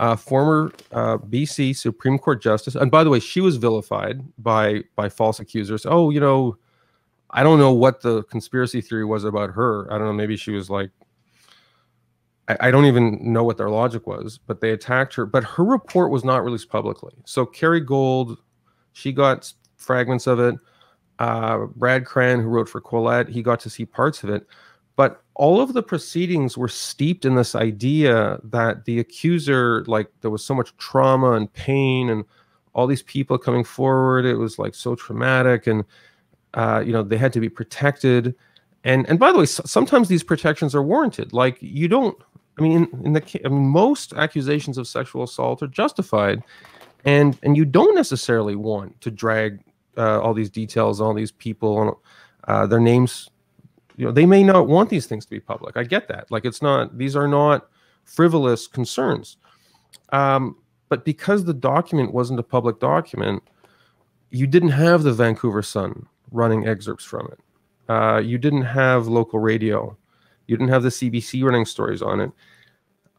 uh, former uh, B C Supreme Court justice, and by the way, she was vilified by by false accusers. Oh, you know, I don't know what the conspiracy theory was about her. I don't know. Maybe she was like, I, I don't even know what their logic was, but they attacked her. But her report was not released publicly. So Carrie Gould, she got fragments of it. Uh, Brad Cran, who wrote for Quillette, he got to see parts of it. But all of the proceedings were steeped in this idea that the accuser, like, there was so much trauma and pain and all these people coming forward. It was like so traumatic, and, uh, you know, they had to be protected. And, and by the way, so, sometimes these protections are warranted. Like, you don't, I mean, in, in the I mean, most accusations of sexual assault are justified, and, and you don't necessarily want to drag uh, all these details, all these people, and uh, their names. You know, they may not want these things to be public. I get that. Like, it's not, these are not frivolous concerns. Um, but because the document wasn't a public document, you didn't have the Vancouver Sun running excerpts from it. Uh, you didn't have local radio. You didn't have the C B C running stories on it.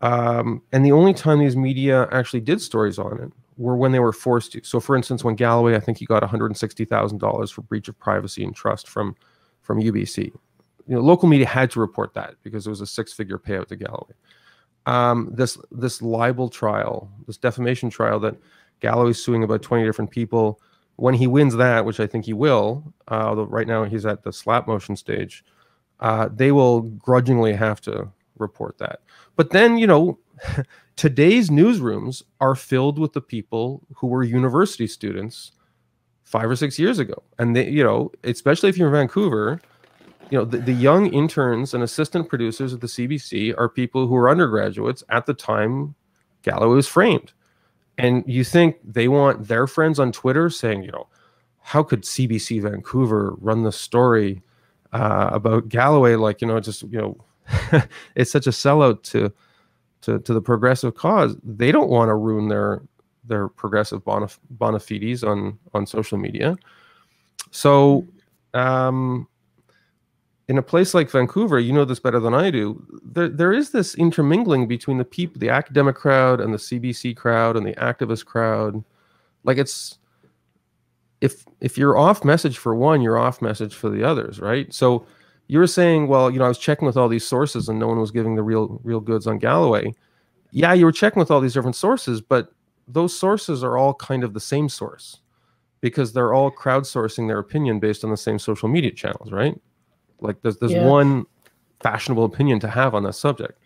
Um, and the only time these media actually did stories on it were when they were forced to. So, for instance, when Galloway, I think he got one hundred sixty thousand dollars for breach of privacy and trust from, from U B C. You know, local media had to report that because it was a six-figure payout to Galloway. Um, this this libel trial, this defamation trial that Galloway's suing about twenty different people. When he wins that, which I think he will, uh, although right now he's at the slap motion stage, uh, they will grudgingly have to report that. But then, you know, today's newsrooms are filled with the people who were university students five or six years ago. And they, you know, especially if you're in Vancouver, you know, the, the young interns and assistant producers at the C B C are people who were undergraduates at the time Galloway was framed. And you think they want their friends on Twitter saying, you know, how could C B C Vancouver run the story uh, about Galloway? Like, you know, just, you know, it's such a sellout to, to, to the progressive cause. They don't want to ruin their, their progressive bona, bona fides on, on social media. So, um, in a place like Vancouver, you know this better than I do, there, there is this intermingling between the people, the academic crowd and the C B C crowd and the activist crowd. Like it's, if if you're off message for one, you're off message for the others, right? So you were saying, well, you know, I was checking with all these sources and no one was giving the real, real goods on Galloway. Yeah, you were checking with all these different sources, but those sources are all kind of the same source because they're all crowdsourcing their opinion based on the same social media channels, right? Like there's, there's yeah. one fashionable opinion to have on that subject.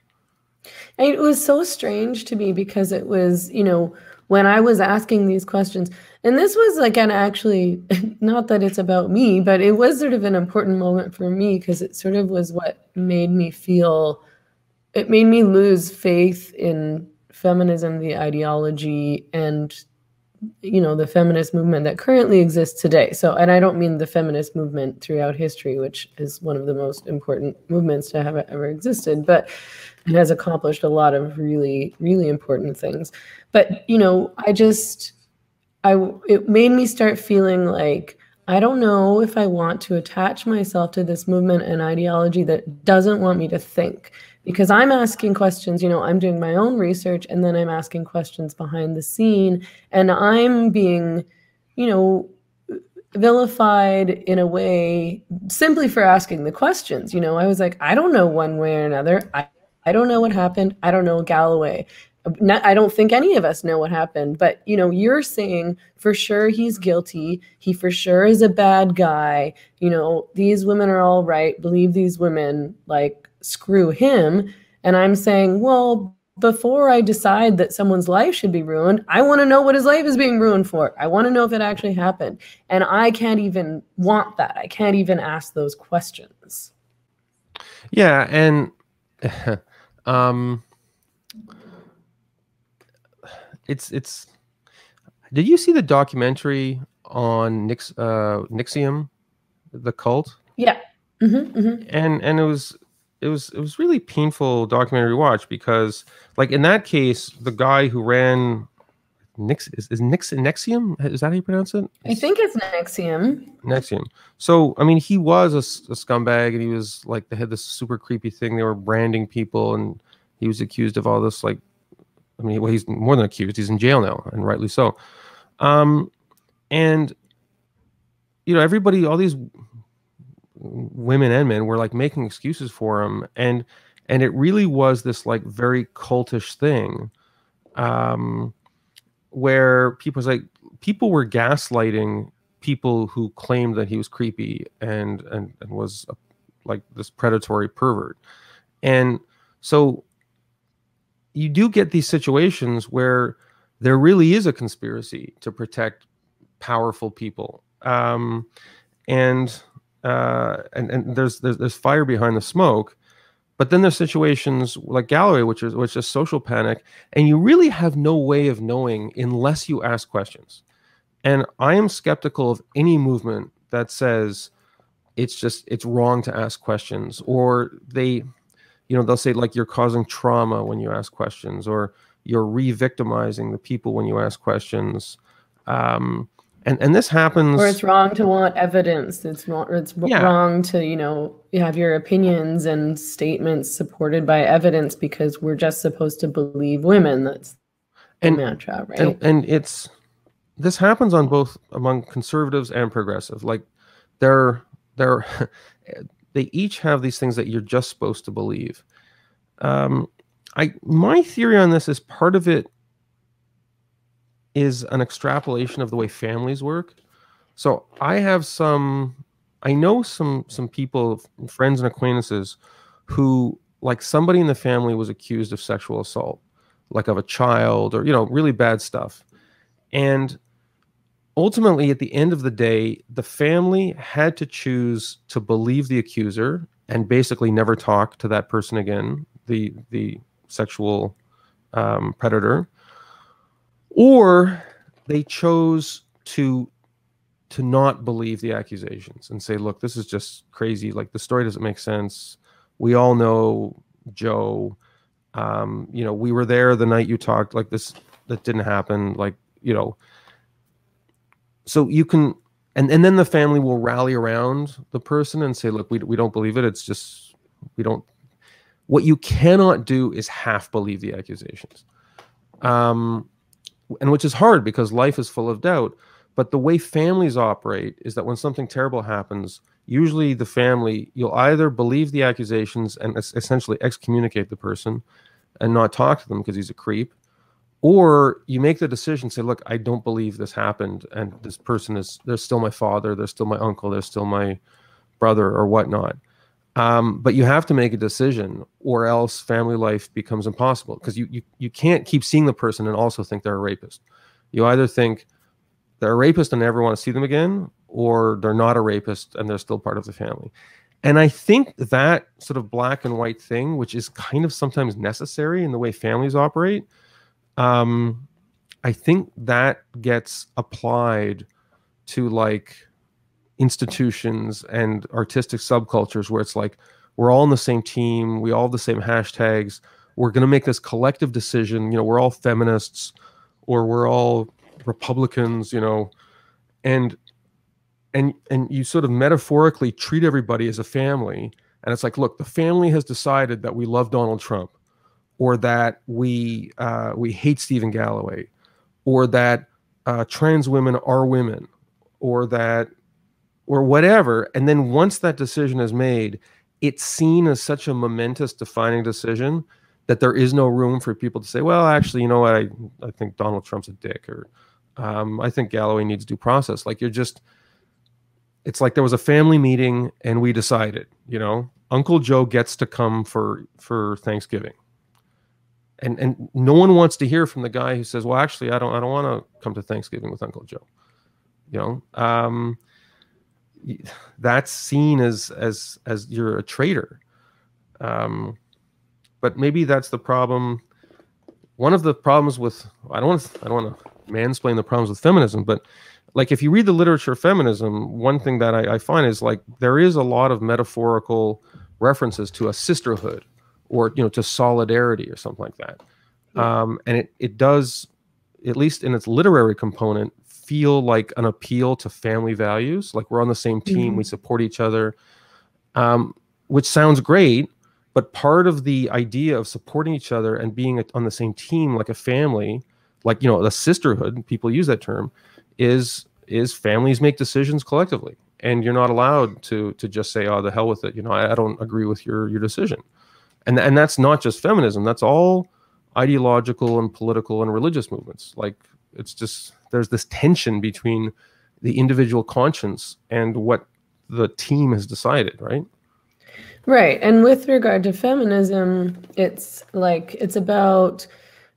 It was so strange to me because it was, you know, when I was asking these questions, and this was again, actually, not that it's about me, but it was sort of an important moment for me because it sort of was what made me feel, it made me lose faith in feminism, the ideology, and, you know, the feminist movement that currently exists today. So, and I don't mean the feminist movement throughout history, which is one of the most important movements to have ever existed, but it has accomplished a lot of really, really important things. But, you know, I just, I, it made me start feeling like, I don't know if I want to attach myself to this movement and ideology that doesn't want me to think, because I'm asking questions, you know, I'm doing my own research and then I'm asking questions behind the scene and I'm being, you know, vilified in a way simply for asking the questions. You know, I was like, I don't know one way or another. I, I don't know what happened. I don't know Galloway. Not, I don't think any of us know what happened, but you know, you're saying for sure he's guilty. He for sure is a bad guy. You know, these women are all right. Believe these women, like screw him. And I'm saying, well, before I decide that someone's life should be ruined, I want to know what his life is being ruined for. I want to know if it actually happened. And I can't even want that. I can't even ask those questions. Yeah. And, um, It's it's. Did you see the documentary on Nix, uh, N X I V M, the cult? Yeah. Mm-hmm, mm-hmm. And and it was it was it was really painful documentary to watch because like in that case the guy who ran Nix is, is Nix N X I V M, is that how you pronounce it? I think it's N X I V M. N X I V M. So I mean he was a, a scumbag and he was like they had this super creepy thing. They were branding people and he was accused of all this like. I mean, well, he's more than accused. He's in jail now, and rightly so. Um, and, you know, everybody, all these women and men were, like, making excuses for him. And and it really was this, like, very cultish thing um, where people was like, people were gaslighting people who claimed that he was creepy and, and, and was, like, this predatory pervert. And so... you do get these situations where there really is a conspiracy to protect powerful people. Um, and, uh, and, and there's, there's, there's fire behind the smoke, but then there's situations like Galloway, which is, which is social panic. And you really have no way of knowing unless you ask questions. And I am skeptical of any movement that says it's just, it's wrong to ask questions or they, you know, they'll say like you're causing trauma when you ask questions or you're re-victimizing the people when you ask questions. Um, and, and this happens. Or it's wrong to want evidence. It's not, it's yeah. wrong to, you know, have your opinions and statements supported by evidence because we're just supposed to believe women. That's the and, mantra, right? And, and it's, this happens on both among conservatives and progressive. Like they're, they're, they each have these things that you're just supposed to believe. Um, I my theory on this is part of it is an extrapolation of the way families work. So I have some, I know some some people, friends and acquaintances, who like somebody in the family was accused of sexual assault, like of a child, or, you know, really bad stuff. And ultimately, at the end of the day, the family had to choose to believe the accuser and basically never talk to that person again, the the sexual um, predator, or they chose to to not believe the accusations and say, look, this is just crazy. Like, the story doesn't make sense. We all know Joe. Um, you know, we were there the night you talked. Like, this, that didn't happen. Like, you know. So you can, and, and then the family will rally around the person and say, look, we, we don't believe it. It's just, we don't, what you cannot do is half believe the accusations. Um, and which is hard because life is full of doubt. But the way families operate is that when something terrible happens, usually the family, you'll either believe the accusations and essentially excommunicate the person and not talk to them because he's a creep. Or you make the decision, say, look, I don't believe this happened, and this person is, they're still my father, they're still my uncle, they're still my brother, or whatnot. Um, but you have to make a decision, or else family life becomes impossible, because you, you, you can't keep seeing the person and also think they're a rapist. You either think they're a rapist and I never want to see them again, or they're not a rapist and they're still part of the family. And I think that sort of black and white thing, which is kind of sometimes necessary in the way families operate, Um, I think that gets applied to like institutions and artistic subcultures where it's like, we're all on the same team. We all have the same hashtags. We're going to make this collective decision. You know, we're all feminists, or we're all Republicans, you know, and, and, and you sort of metaphorically treat everybody as a family. And it's like, look, the family has decided that we love Donald Trump, or that we uh, we hate Stephen Galloway, or that uh, trans women are women, or that, or whatever. And then once that decision is made, it's seen as such a momentous defining decision that there is no room for people to say, well, actually, you know what, I, I think Donald Trump's a dick, or um, I think Galloway needs due process. Like, you're just, it's like there was a family meeting and we decided, you know, Uncle Joe gets to come for, for Thanksgiving. And, and no one wants to hear from the guy who says, well, actually, I don't I don't want to come to Thanksgiving with Uncle Joe. You know, um, that's seen as as as you're a traitor. Um, but maybe that's the problem. One of the problems with, I don't want I don't want to mansplain the problems with feminism, but like, if you read the literature of feminism, one thing that I, I find is like, there is a lot of metaphorical references to a sisterhood, or, you know, to solidarity or something like that. Um, and it, it does, at least in its literary component, feel like an appeal to family values. Like, we're on the same team, mm-hmm. we support each other, um, which sounds great. But part of the idea of supporting each other and being on the same team, like a family, like, you know, a sisterhood, people use that term, is, is families make decisions collectively. And you're not allowed to, to just say, oh, the hell with it. You know, I, I don't agree with your, your decision. And, and that's not just feminism. That's all ideological and political and religious movements. Like, it's just, there's this tension between the individual conscience and what the team has decided, right? Right. And with regard to feminism, it's like, it's about,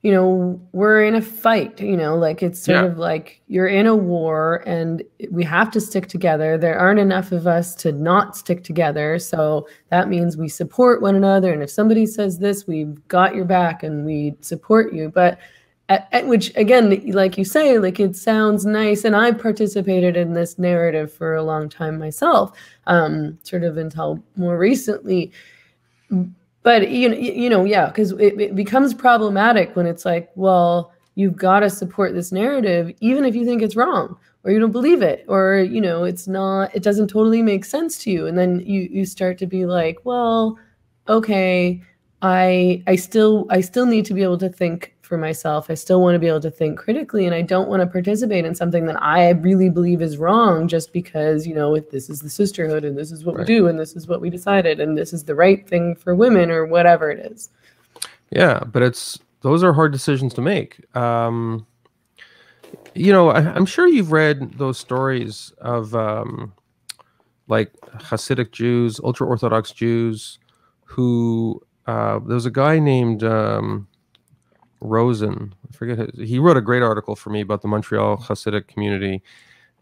you know, we're in a fight, you know, like, it's sort yeah. of like, you're in a war and we have to stick together. There aren't enough of us to not stick together. So that means we support one another. And if somebody says this, we've got your back and we support you. But at, at which, again, like you say, like, it sounds nice. And I participated in this narrative for a long time myself, um, sort of until more recently. But, you know, you know yeah, because it, it becomes problematic when it's like, well, you've got to support this narrative, even if you think it's wrong, or you don't believe it, or, you know, it's not, it doesn't totally make sense to you. And then you, you start to be like, well, okay, I I still I still need to be able to think for myself. I still want to be able to think critically, and I don't want to participate in something that I really believe is wrong just because, you know, if this is the sisterhood and this is what right. we do and this is what we decided and this is the right thing for women or whatever it is. Yeah, but it's, those are hard decisions to make. Um, you know, I, I'm sure you've read those stories of um, like Hasidic Jews, ultra-Orthodox Jews, who uh, there was a guy named Um, Rosen. I forget his, he wrote a great article for me about the Montreal Hasidic community.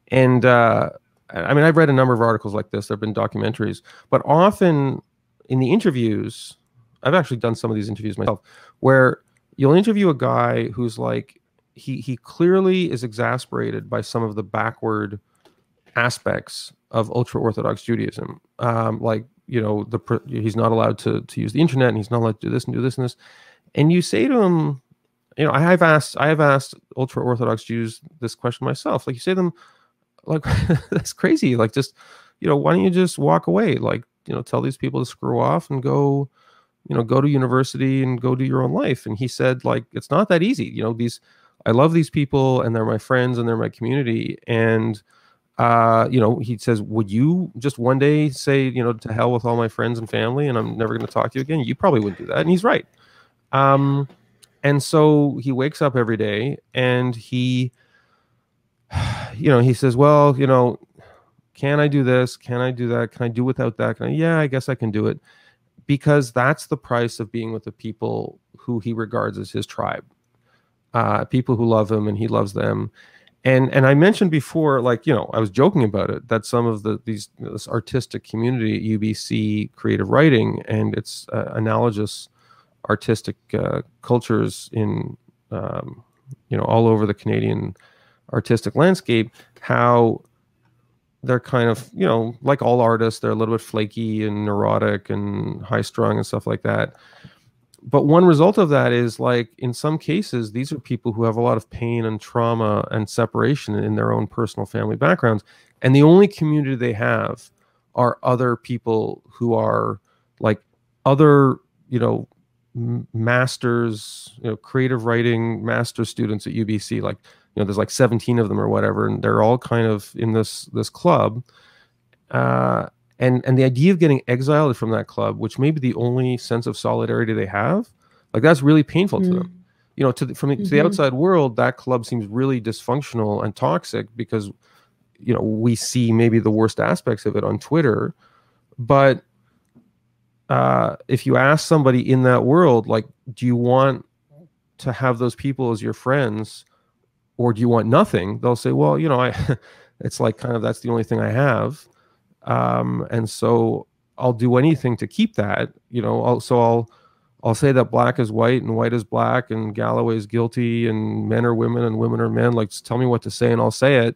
And uh, I mean, I've read a number of articles like this. There have been documentaries, but often in the interviews, I've actually done some of these interviews myself, where you'll interview a guy who's like, he, he clearly is exasperated by some of the backward aspects of ultra-Orthodox Judaism. Um, like, you know, the he's not allowed to, to use the internet, and he's not allowed to do this and do this and this. And you say to him, you know, I have asked, I have asked ultra-Orthodox Jews this question myself. Like, you say to them, like, that's crazy. Like, just, you know, why don't you just walk away? Like, you know, tell these people to screw off and go, you know, go to university and go do your own life. And he said, like, it's not that easy. You know, these, I love these people, and they're my friends, and they're my community. And, uh, you know, he says, would you just one day say, you know, to hell with all my friends and family, and I'm never going to talk to you again? You probably wouldn't do that. And he's right. Um, and so he wakes up every day, and he, you know, he says, well, you know, can I do this? Can I do that? Can I do without that? Can I? Yeah, I guess I can do it. Because that's the price of being with the people who he regards as his tribe, uh, people who love him and he loves them. And and I mentioned before, like, you know, I was joking about it, that some of the these this artistic community at U B C creative writing and its uh, analogous artistic uh, cultures in, um, you know, all over the Canadian artistic landscape, how they're kind of, you know, like all artists, they're a little bit flaky and neurotic and high strung and stuff like that. But one result of that is, like, in some cases, these are people who have a lot of pain and trauma and separation in their own personal family backgrounds. And the only community they have are other people who are like other, you know, masters, you know, creative writing master students at U B C, like, you know, there's like seventeen of them or whatever, and they're all kind of in this this club. Uh, and and the idea of getting exiled from that club, which may be the only sense of solidarity they have, like, that's really painful mm. to them. You know, to the, from the, mm-hmm. to the outside world, that club seems really dysfunctional and toxic because, you know, we see maybe the worst aspects of it on Twitter. But uh, if you ask somebody in that world, like, do you want to have those people as your friends, or do you want nothing? They'll say, well, you know, I, it's like kind of, that's the only thing I have. Um, and so I'll do anything to keep that, you know, I'll, so I'll, I'll say that black is white and white is black and Galloway is guilty and men are women and women are men. Like, just tell me what to say and I'll say it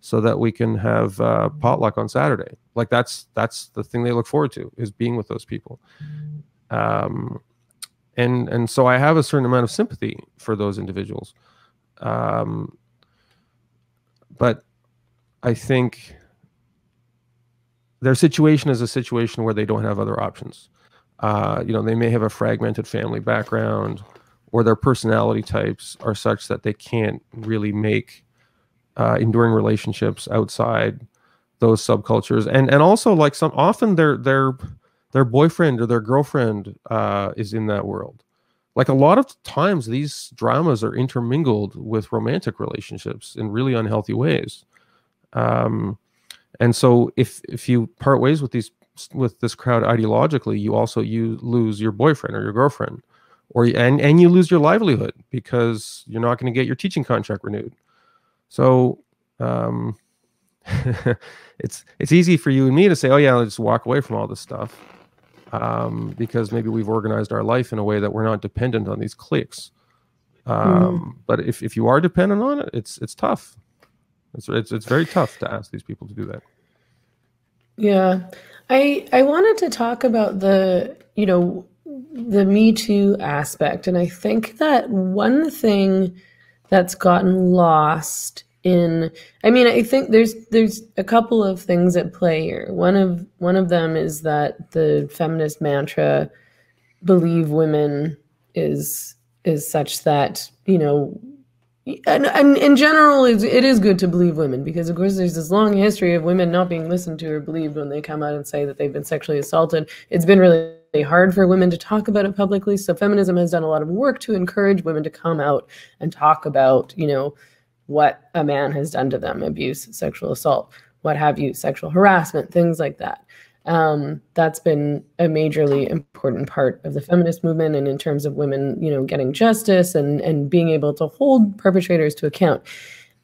so that we can have uh potluck on Saturday. Like, that's, that's the thing they look forward to, is being with those people. Um, and, and so I have a certain amount of sympathy for those individuals. Um, but I think their situation is a situation where they don't have other options. Uh, you know, they may have a fragmented family background, or their personality types are such that they can't really make, uh, enduring relationships outside those subcultures. And, and also, like, some, often their, their, their boyfriend or their girlfriend, uh, is in that world. Like, a lot of times these dramas are intermingled with romantic relationships in really unhealthy ways. Um, and so if, if you part ways with these, with this crowd ideologically, you also, you lose your boyfriend or your girlfriend, or, and, and you lose your livelihood because you're not going to get your teaching contract renewed. So, um, it's, it's easy for you and me to say, oh yeah, I'll just walk away from all this stuff. Um, because maybe we've organized our life in a way that we're not dependent on these cliques. Um, mm. But if, if you are dependent on it, it's, it's tough. It's, it's, it's very tough to ask these people to do that. Yeah. I, I wanted to talk about the, you know, the Me Too aspect. And I think that one thing that's gotten lost in, I mean, I think there's there's a couple of things at play here. One of one of them is that the feminist mantra, believe women, is is such that, you know, and, and in general, it's, it is good to believe women because, of course, there's this long history of women not being listened to or believed when they come out and say that they've been sexually assaulted. It's been really hard for women to talk about it publicly. So feminism has done a lot of work to encourage women to come out and talk about, you know, what a man has done to them, abuse, sexual assault, what have you, sexual harassment, things like that. Um, that's been a majorly important part of the feminist movement, and in terms of women, you know, getting justice and and being able to hold perpetrators to account.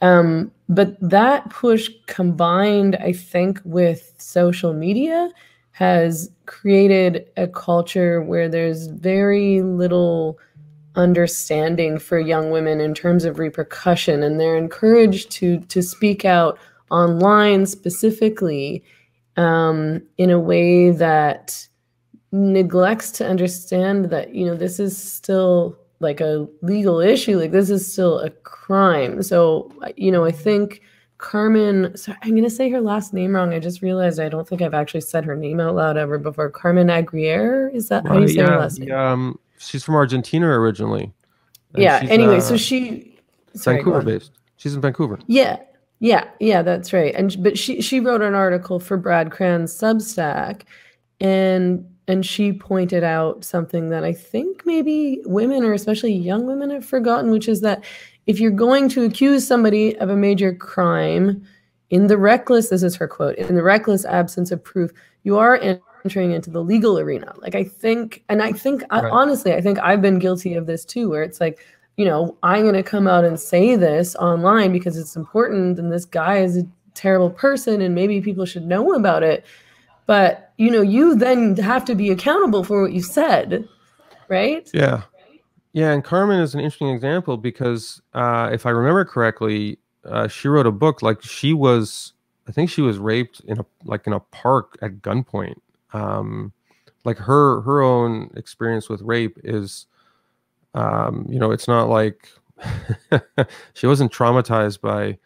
Um, but that push combined, I think, with social media has created a culture where there's very little understanding for young women in terms of repercussion, and they're encouraged to to speak out online specifically um, in a way that neglects to understand that, you know, this is still like a legal issue, like this is still a crime. So, you know, I think Carmen, so I'm going to say her last name wrong. I just realized I don't think I've actually said her name out loud ever before. Carmen Aguirre, is that how you say uh, yeah, her last name? Yeah, um, she's from Argentina originally. And yeah, anyway, uh, so she... Sorry, Vancouver based. She's in Vancouver. Yeah, yeah, yeah, that's right. And But she, she wrote an article for Brad Cran's Substack, and... And she pointed out something that I think maybe women, or especially young women, have forgotten, which is that if you're going to accuse somebody of a major crime, in the reckless, this is her quote, in the reckless absence of proof, you are entering into the legal arena. Like I think, and I think, right. I, honestly, I think I've been guilty of this too, where it's like, you know, I'm going to come out and say this online because it's important, and this guy is a terrible person, and maybe people should know about it. But, you know, you then have to be accountable for what you said, right? Yeah. Yeah, and Carmen is an interesting example because uh, if I remember correctly, uh, she wrote a book, like she was, I think she was raped in a, like in a park at gunpoint. Um, like her, her own experience with rape is, um, you know, it's not like she wasn't traumatized by,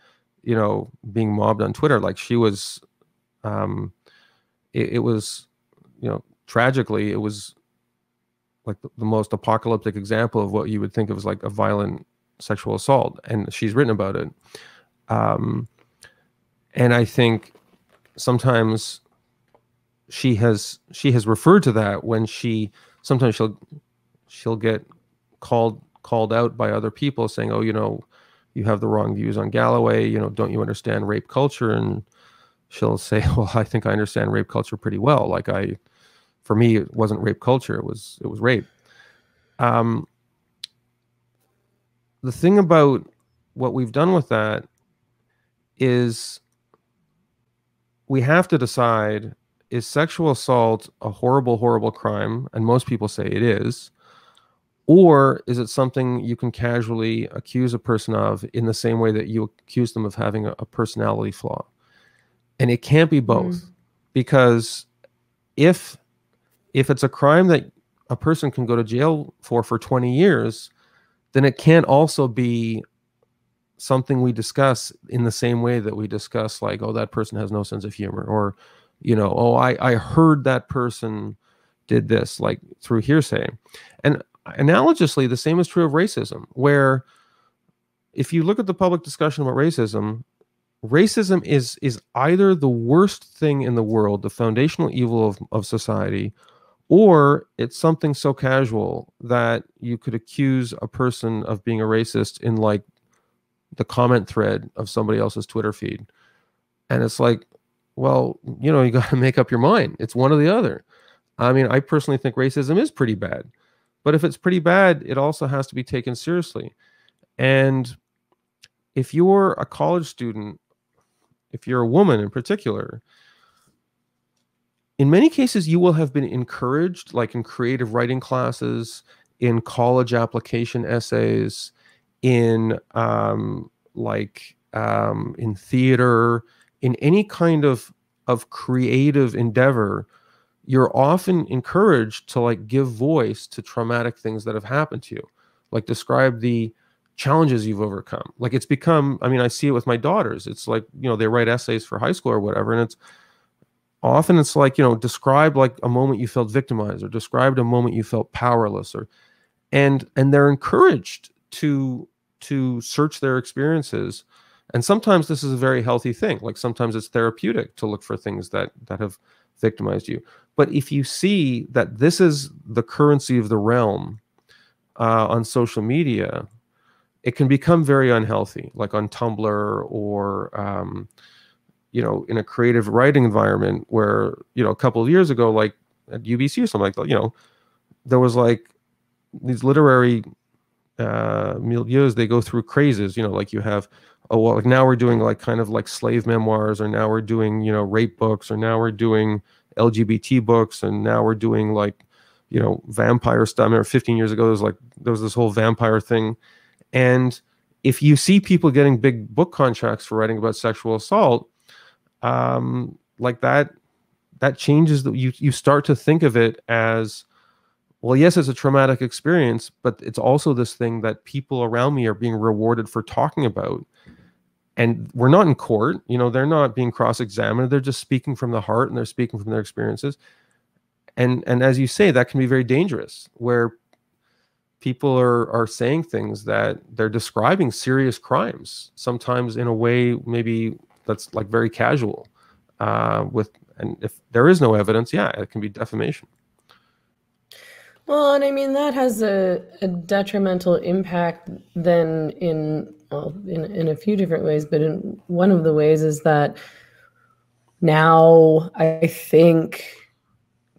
you know, being mobbed on Twitter. Like she was... Um, It, it was, you know, tragically, it was like the, the most apocalyptic example of what you would think of as like a violent sexual assault. And she's written about it. Um, and I think sometimes she has, she has referred to that when she, sometimes she'll, she'll get called, called out by other people saying, oh, you know, you have the wrong views on Galloway, you know, don't you understand rape culture? And she'll say, well, I think I understand rape culture pretty well. Like I, for me, it wasn't rape culture. It was, it was rape. Um, the thing about what we've done with that is we have to decide, is sexual assault a horrible, horrible crime? And most people say it is. Or is it something you can casually accuse a person of in the same way that you accuse them of having a, a personality flaw? And it can't be both, mm. because if if it's a crime that a person can go to jail for for twenty years, then it can't also be something we discuss in the same way that we discuss like, oh, that person has no sense of humor, or, you know, oh, I, I heard that person did this, like through hearsay. And analogously, the same is true of racism, where if you look at the public discussion about racism, Racism is is either the worst thing in the world, the foundational evil of, of society, or it's something so casual that you could accuse a person of being a racist in like the comment thread of somebody else's Twitter feed. And it's like, well, you know, you got to make up your mind. It's one or the other. I mean, I personally think racism is pretty bad, but if it's pretty bad, it also has to be taken seriously. And if you're a college student, if you're a woman in particular, in many cases, you will have been encouraged, like in creative writing classes, in college application essays, in um, like um, in theater, in any kind of, of creative endeavor, you're often encouraged to like give voice to traumatic things that have happened to you. Like describe the challenges you've overcome. Like it's become, I mean, I see it with my daughters. It's like, you know, they write essays for high school or whatever. And it's often it's like, you know, describe like a moment you felt victimized, or described a moment you felt powerless, or, and, and they're encouraged to, to search their experiences. And sometimes this is a very healthy thing. Like sometimes it's therapeutic to look for things that, that have victimized you. But if you see that this is the currency of the realm uh, on social media, it can become very unhealthy, like on Tumblr or um, you know, in a creative writing environment where, you know, a couple of years ago, like at U B C or something like that, you know, there was like these literary uh, milieus, they go through crazes, you know, like you have, oh, well, like now we're doing like kind of like slave memoirs, or now we're doing, you know, rape books, or now we're doing L G B T books, and now we're doing like, you know, vampire stuff. I remember fifteen years ago, there was like, there was this whole vampire thing. And if you see people getting big book contracts for writing about sexual assault, um, like that, that changes the, you, you start to think of it as, well, yes, it's a traumatic experience, but it's also this thing that people around me are being rewarded for talking about. And we're not in court, you know, they're not being cross-examined. They're just speaking from the heart, and they're speaking from their experiences. And, and as you say, that can be very dangerous, where people are, are saying things that they're describing serious crimes, sometimes in a way maybe that's like very casual. Uh, with and if there is no evidence, yeah, it can be defamation. Well, and I mean, that has a, a detrimental impact then in, well, in, in a few different ways, but in one of the ways is that now I think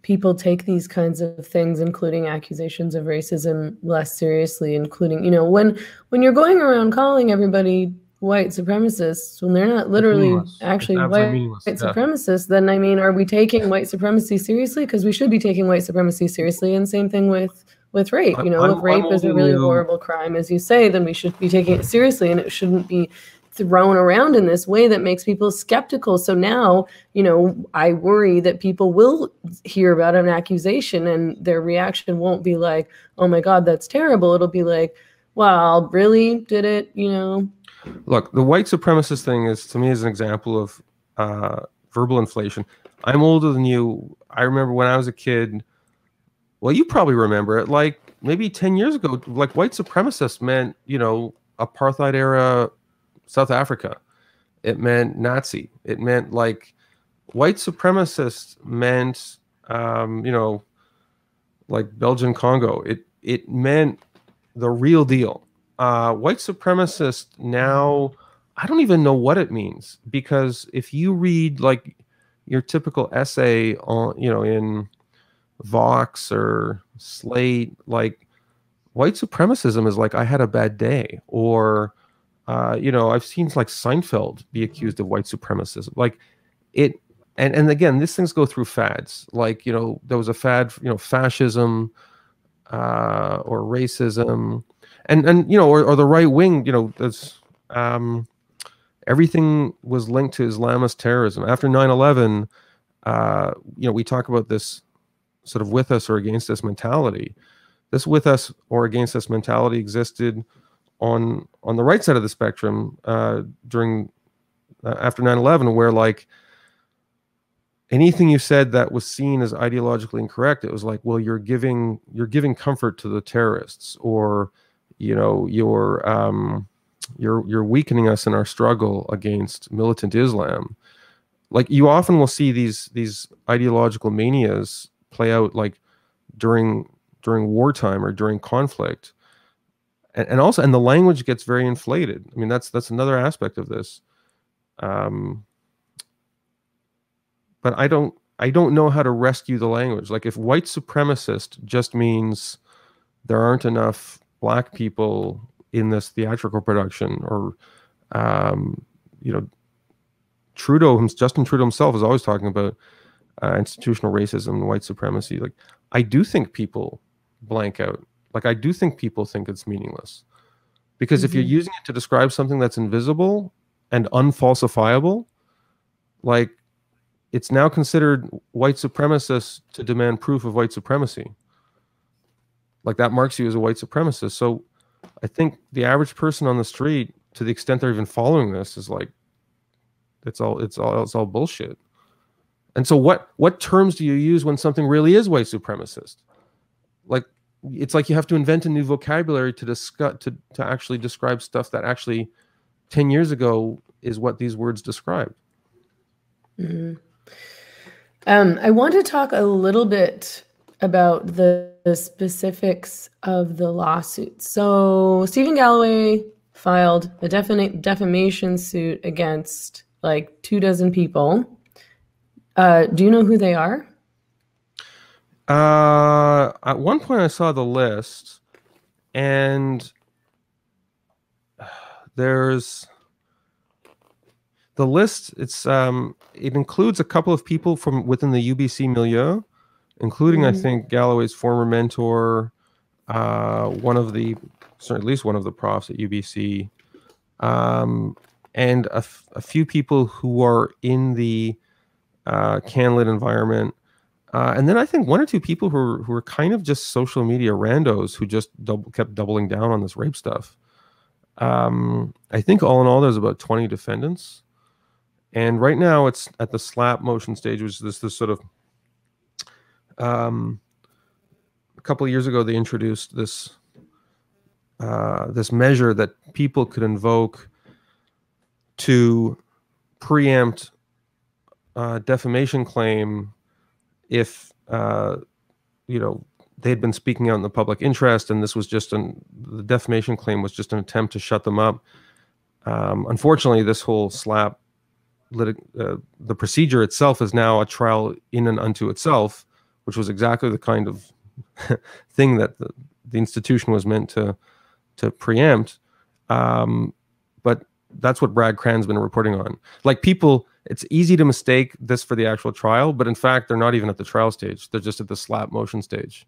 people take these kinds of things, including accusations of racism, less seriously, including, you know, when when you're going around calling everybody white supremacists, when they're not literally meaningless. actually white, white supremacists, then, I mean, are we taking white supremacy seriously? Because we should be taking white supremacy seriously. And same thing with, with rape. You know, I'm, if rape I'm is a really you. horrible crime, as you say, then we should be taking it seriously, and it shouldn't be thrown around in this way that makes people skeptical. So now, you know, I worry that people will hear about an accusation and their reaction won't be like, oh my God, that's terrible. It'll be like, well, really? Did it? You know? Look, the white supremacist thing is, to me, is an example of uh, verbal inflation. I'm older than you. I remember when I was a kid, well, you probably remember it, like maybe ten years ago, like white supremacist meant, you know, apartheid era South Africa. It meant Nazi. It meant like white supremacist meant, um, you know, like Belgian Congo. It, it meant the real deal. Uh, white supremacist now, I don't even know what it means, because if you read like your typical essay on, you know, in Vox or Slate, like white supremacism is like, I had a bad day, or, Uh, you know, I've seen like Seinfeld be accused of white supremacism, like it. And, and again, these things go through fads. Like, you know, there was a fad, you know, fascism uh, or racism, and, and, you know, or, or the right wing, you know, there's, um, everything was linked to Islamist terrorism. After nine eleven, uh, you know, we talk about this sort of with us or against us mentality. This with us or against us mentality existed on on the right side of the spectrum uh, during uh, after nine eleven, where like anything you said that was seen as ideologically incorrect, it was like, well, you're giving you're giving comfort to the terrorists, or, you know, you're um, you're you're weakening us in our struggle against militant Islam. Like, you often will see these these ideological manias play out like during during wartime or during conflict. And also, and the language gets very inflated. I mean, that's that's another aspect of this. Um, but I don't I don't know how to rescue the language. Like, if white supremacist just means there aren't enough black people in this theatrical production, or um, you know, Trudeau, Justin Trudeau himself is always talking about uh, institutional racism and white supremacy. Like, I do think people blank out. Like, I do think people think it's meaningless, because mm-hmm. if you're using it to describe something that's invisible and unfalsifiable, like, it's now considered white supremacist to demand proof of white supremacy. Like, that marks you as a white supremacist. So I think the average person on the street, to the extent they're even following this, is like, it's all, it's all, it's all bullshit. And so what, what terms do you use when something really is white supremacist? Like, it's like you have to invent a new vocabulary to discuss to, to actually describe stuff that actually ten years ago is what these words described. Mm-hmm. um, I want to talk a little bit about the, the specifics of the lawsuit. So Stephen Galloway filed a defam- defamation suit against like two dozen people. Uh, do you know who they are? Uh, at one point I saw the list, and there's the list. It's um, it includes a couple of people from within the U B C milieu, including, mm-hmm. I think, Galloway's former mentor, uh, one of the, or at least one of the profs at U B C, um, and a, f a few people who are in the uh, CanLit environment. Uh, and then I think one or two people who were, who were kind of just social media randos who just double, kept doubling down on this rape stuff. Um, I think all in all, there's about twenty defendants. And right now it's at the slap motion stage, which is this, this sort of... Um, a couple of years ago, they introduced this uh, this measure that people could invoke to preempt uh, defamation claim if uh, you know, they had been speaking out in the public interest, and this was just an the defamation claim was just an attempt to shut them up. Um, unfortunately, this whole slap lit uh, the procedure itself is now a trial in and unto itself, which was exactly the kind of thing that the, the institution was meant to to preempt. Um, but that's what Brad Cran's been reporting on. Like, people, it's easy to mistake this for the actual trial, but in fact, they're not even at the trial stage. They're just at the slap motion stage.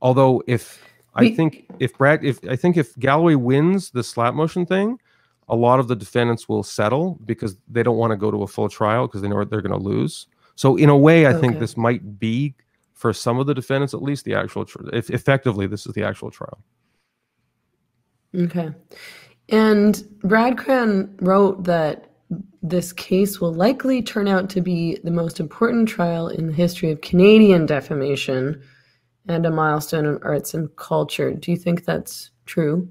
Although, if I think if Brad, if I think if Galloway wins the slap motion thing, a lot of the defendants will settle because they don't want to go to a full trial because they know they're going to lose. So in a way, I okay. think this might be, for some of the defendants, at least, the actual, if effectively, this is the actual trial. Okay. And Brad Cran wrote that this case will likely turn out to be the most important trial in the history of Canadian defamation and a milestone in arts and culture. Do you think that's true?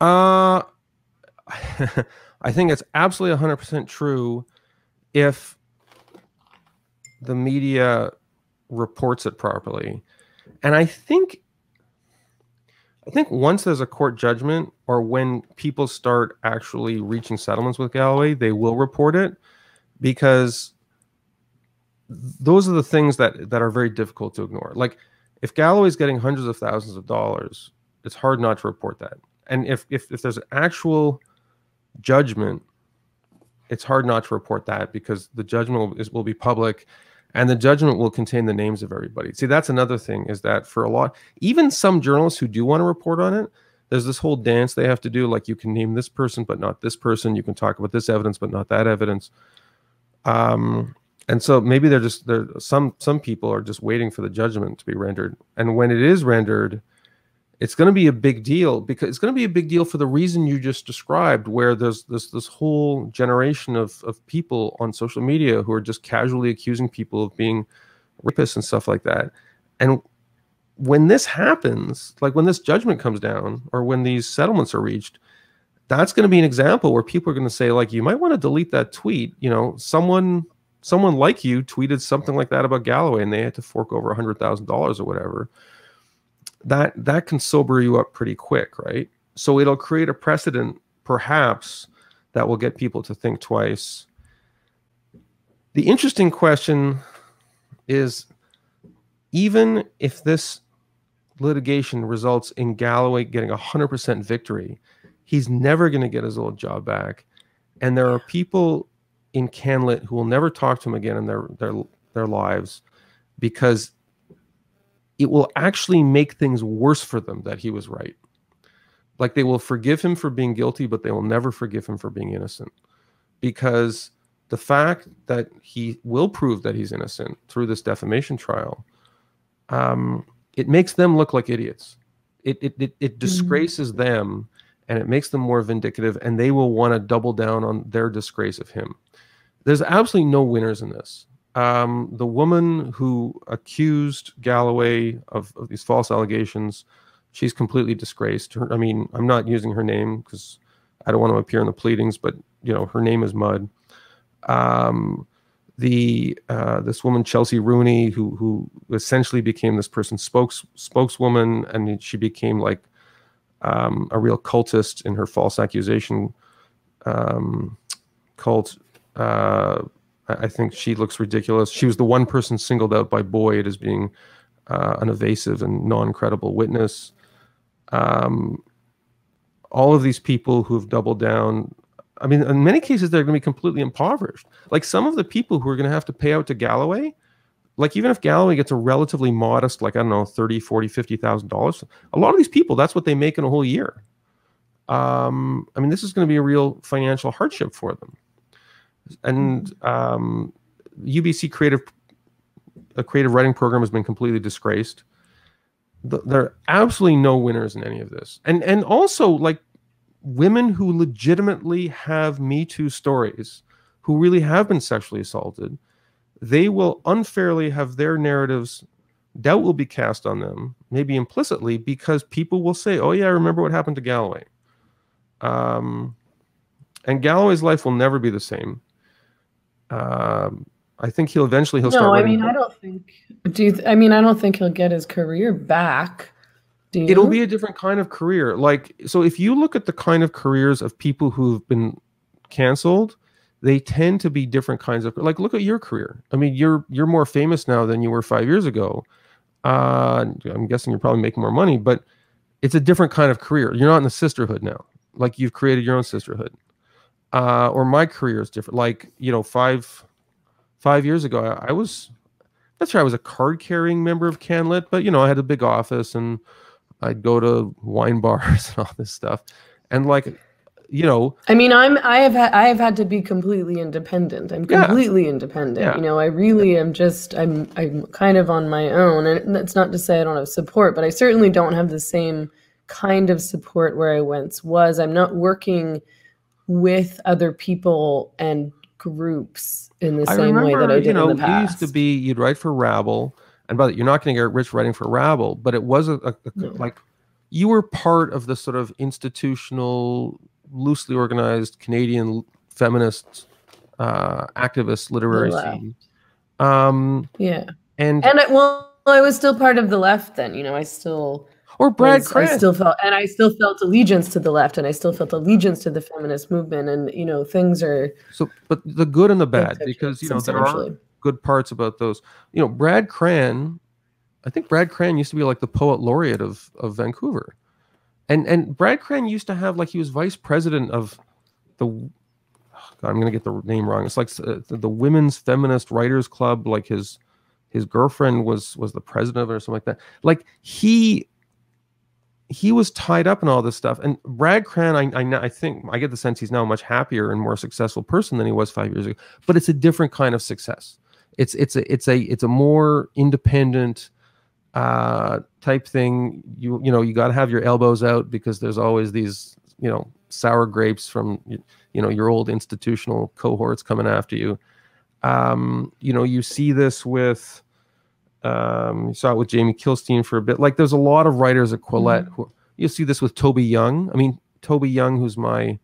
Uh, I think it's absolutely one hundred percent true if the media reports it properly. And I think I think once there's a court judgment, or when people start actually reaching settlements with Galloway, they will report it, because those are the things that that are very difficult to ignore. Like, if Galloway's getting hundreds of thousands of dollars, it's hard not to report that. And if if, if there's an actual judgment, it's hard not to report that, because the judgment is will be public. And the judgment will contain the names of everybody. See, that's another thing, is that for a lot, even some journalists who do want to report on it, there's this whole dance they have to do. Like, you can name this person, but not this person. You can talk about this evidence, but not that evidence. Um, and so maybe they're just, they're, some, some people are just waiting for the judgment to be rendered. And when it is rendered, it's going to be a big deal, because it's going to be a big deal for the reason you just described, where there's this this whole generation of, of people on social media who are just casually accusing people of being rapists and stuff like that. And when this happens, like when this judgment comes down, or when these settlements are reached, that's going to be an example where people are going to say, like, you might want to delete that tweet. You know, someone someone like you tweeted something like that about Galloway, and they had to fork over one hundred thousand dollars or whatever. That that can sober you up pretty quick, right? So it'll create a precedent, perhaps, that will get people to think twice. The interesting question is, even if this litigation results in Galloway getting a hundred percent victory, he's never going to get his old job back, and there are people in CanLit who will never talk to him again in their their their lives, because it will actually make things worse for them that he was right. Like, they will forgive him for being guilty, but they will never forgive him for being innocent, because the fact that he will prove that he's innocent through this defamation trial, um, it makes them look like idiots. It, it, it, it disgraces mm-hmm. them, and it makes them more vindicative, and they will want to double down on their disgrace of him. There's absolutely no winners in this. Um, the woman who accused Galloway of, of these false allegations, she's completely disgraced. Her, I mean, I'm not using her name because I don't want to appear in the pleadings, but, you know, her name is Mud. Um, the uh, this woman, Chelsea Rooney, who who essentially became this person's spokes, spokeswoman, and she became like um, a real cultist in her false accusation um, cult. Uh, I think she looks ridiculous. She was the one person singled out by Boyd as being uh, an evasive and non-credible witness. Um, all of these people who have doubled down, I mean, in many cases, they're going to be completely impoverished. Like some of the people who are going to have to pay out to Galloway, like even if Galloway gets a relatively modest, like, I don't know, thirty, forty, fifty thousand dollars, a lot of these people, that's what they make in a whole year. Um, I mean, this is going to be a real financial hardship for them. And um, U B C creative, a creative writing program has been completely disgraced. The, there are absolutely no winners in any of this. And, and also, like, women who legitimately have Me Too stories, who really have been sexually assaulted, they will unfairly have their narratives, doubt will be cast on them, maybe implicitly, because people will say, oh yeah, I remember what happened to Galloway. Um, and Galloway's life will never be the same. Um, I think he'll eventually, he'll no, start. No, I mean, I don't think, do you th I mean, I don't think he'll get his career back. Do you? It'll be a different kind of career. Like, so if you look at the kind of careers of people who've been canceled, they tend to be different kinds of, like, look at your career. I mean, you're, you're more famous now than you were five years ago. Uh, I'm guessing you're probably making more money, but it's a different kind of career. You're not in the sisterhood now. Like, you've created your own sisterhood. Uh, or my career is different. Like, you know, five, five years ago, I, I was, that's right. I was a card carrying member of CanLit, but you know, I had a big office and I'd go to wine bars and all this stuff. And like, you know, I mean, I'm, I have had, I have had to be completely independent. I'm completely yeah. independent. Yeah. You know, I really yeah. am just, I'm, I'm kind of on my own, and that's not to say I don't have support, but I certainly don't have the same kind of support where I once was. I'm not working with other people and groups in the I same remember, way that I did you know, in the past. You used to be, you'd write for Rabble, and by the way, you're not going to get rich writing for Rabble, but it was a, a, a no. like, you were part of the sort of institutional, loosely organized Canadian feminist uh, activist literary scene. Um, yeah, and and I, well, I was still part of the left then. You know, I still. Or Brad Cran. I still felt, and I still felt allegiance to the left, and I still felt allegiance to the feminist movement, and you know, things are so. But the good and the bad, because you know there are good parts about those. You know, Brad Cran, I think Brad Cran used to be like the poet laureate of of Vancouver, and and Brad Cran used to have like he was vice president of the. Oh God, I'm gonna get the name wrong. It's like uh, the Women's Feminist Writers Club. Like his his girlfriend was was the president of it or something like that. Like he. He was tied up in all this stuff. And Brad Cran, I, I, I think, I get the sense he's now a much happier and more successful person than he was five years ago. But it's a different kind of success. It's it's a it's a it's a more independent uh, type thing. You you know you got to have your elbows out because there's always these you know sour grapes from you know your old institutional cohorts coming after you. Um, you know you see this with. Um, you saw it with Jamie Kilstein for a bit. Like, there's a lot of writers at Quillette. Who, you'll see this with Toby Young. I mean, Toby Young, who's my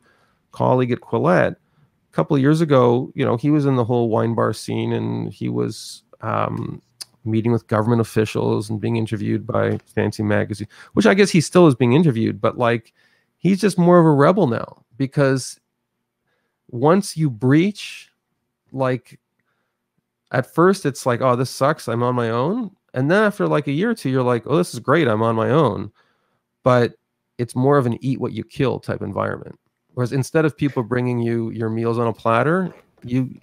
colleague at Quillette, a couple of years ago, you know, he was in the whole wine bar scene, and he was um, meeting with government officials and being interviewed by Fancy Magazine, which I guess he still is being interviewed, but, like, he's just more of a rebel now because once you breach, like... At first, it's like, oh, this sucks. I'm on my own. And then after like a year or two, you're like, oh, this is great. I'm on my own. But it's more of an eat what you kill type environment. Whereas instead of people bringing you your meals on a platter, you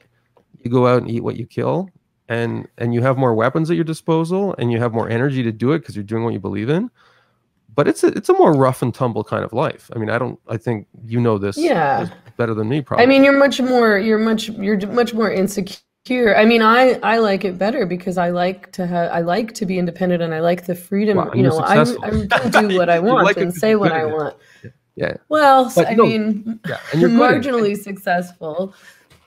you go out and eat what you kill. And, and you have more weapons at your disposal. And you have more energy to do it because you're doing what you believe in. But it's a, it's a more rough and tumble kind of life. I mean, I don't, I think you know this yeah. better than me probably. I mean, you're much more, you're much, you're much more insecure. Here, I mean, I I like it better because I like to have I like to be independent, and I like the freedom. Wow, you know, I I'm gonna do what I want like and say what I want. Yeah. yeah. Well, but I no, mean, yeah. and you're marginally successful,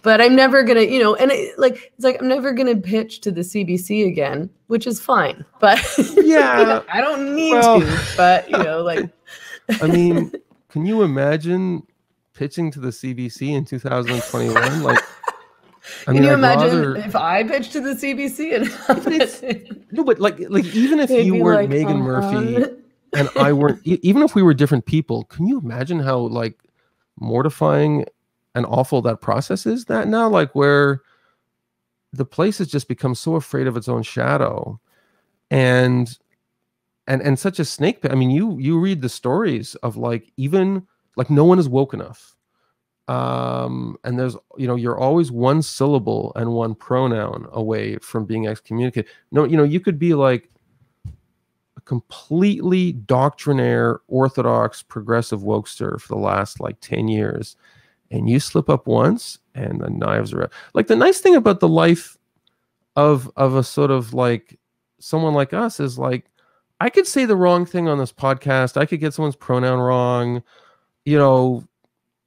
but I'm never gonna, you know, and it, like it's like I'm never gonna pitch to the C B C again, which is fine. But yeah, you know, I don't need well, to. But you know, like, I mean, can you imagine pitching to the C B C in two thousand twenty-one? Like. I mean, Can you I'd imagine rather... if I pitched to the C B C? And it's, it's, no, but like, like even if you weren't like, Megan uh-huh. Murphy and I weren't, even if we were different people, can you imagine how like mortifying and awful that process is that now, like where the place has just become so afraid of its own shadow, and and and such a snake pit. I mean, you you read the stories of like, even like no one is woke enough. Um, and there's, you know, you're always one syllable and one pronoun away from being excommunicated. No, you know, you could be like a completely doctrinaire, orthodox, progressive wokester for the last like ten years. And you slip up once and the knives are out. Like the nice thing about the life of, of a sort of like someone like us is like, I could say the wrong thing on this podcast. I could get someone's pronoun wrong. You know,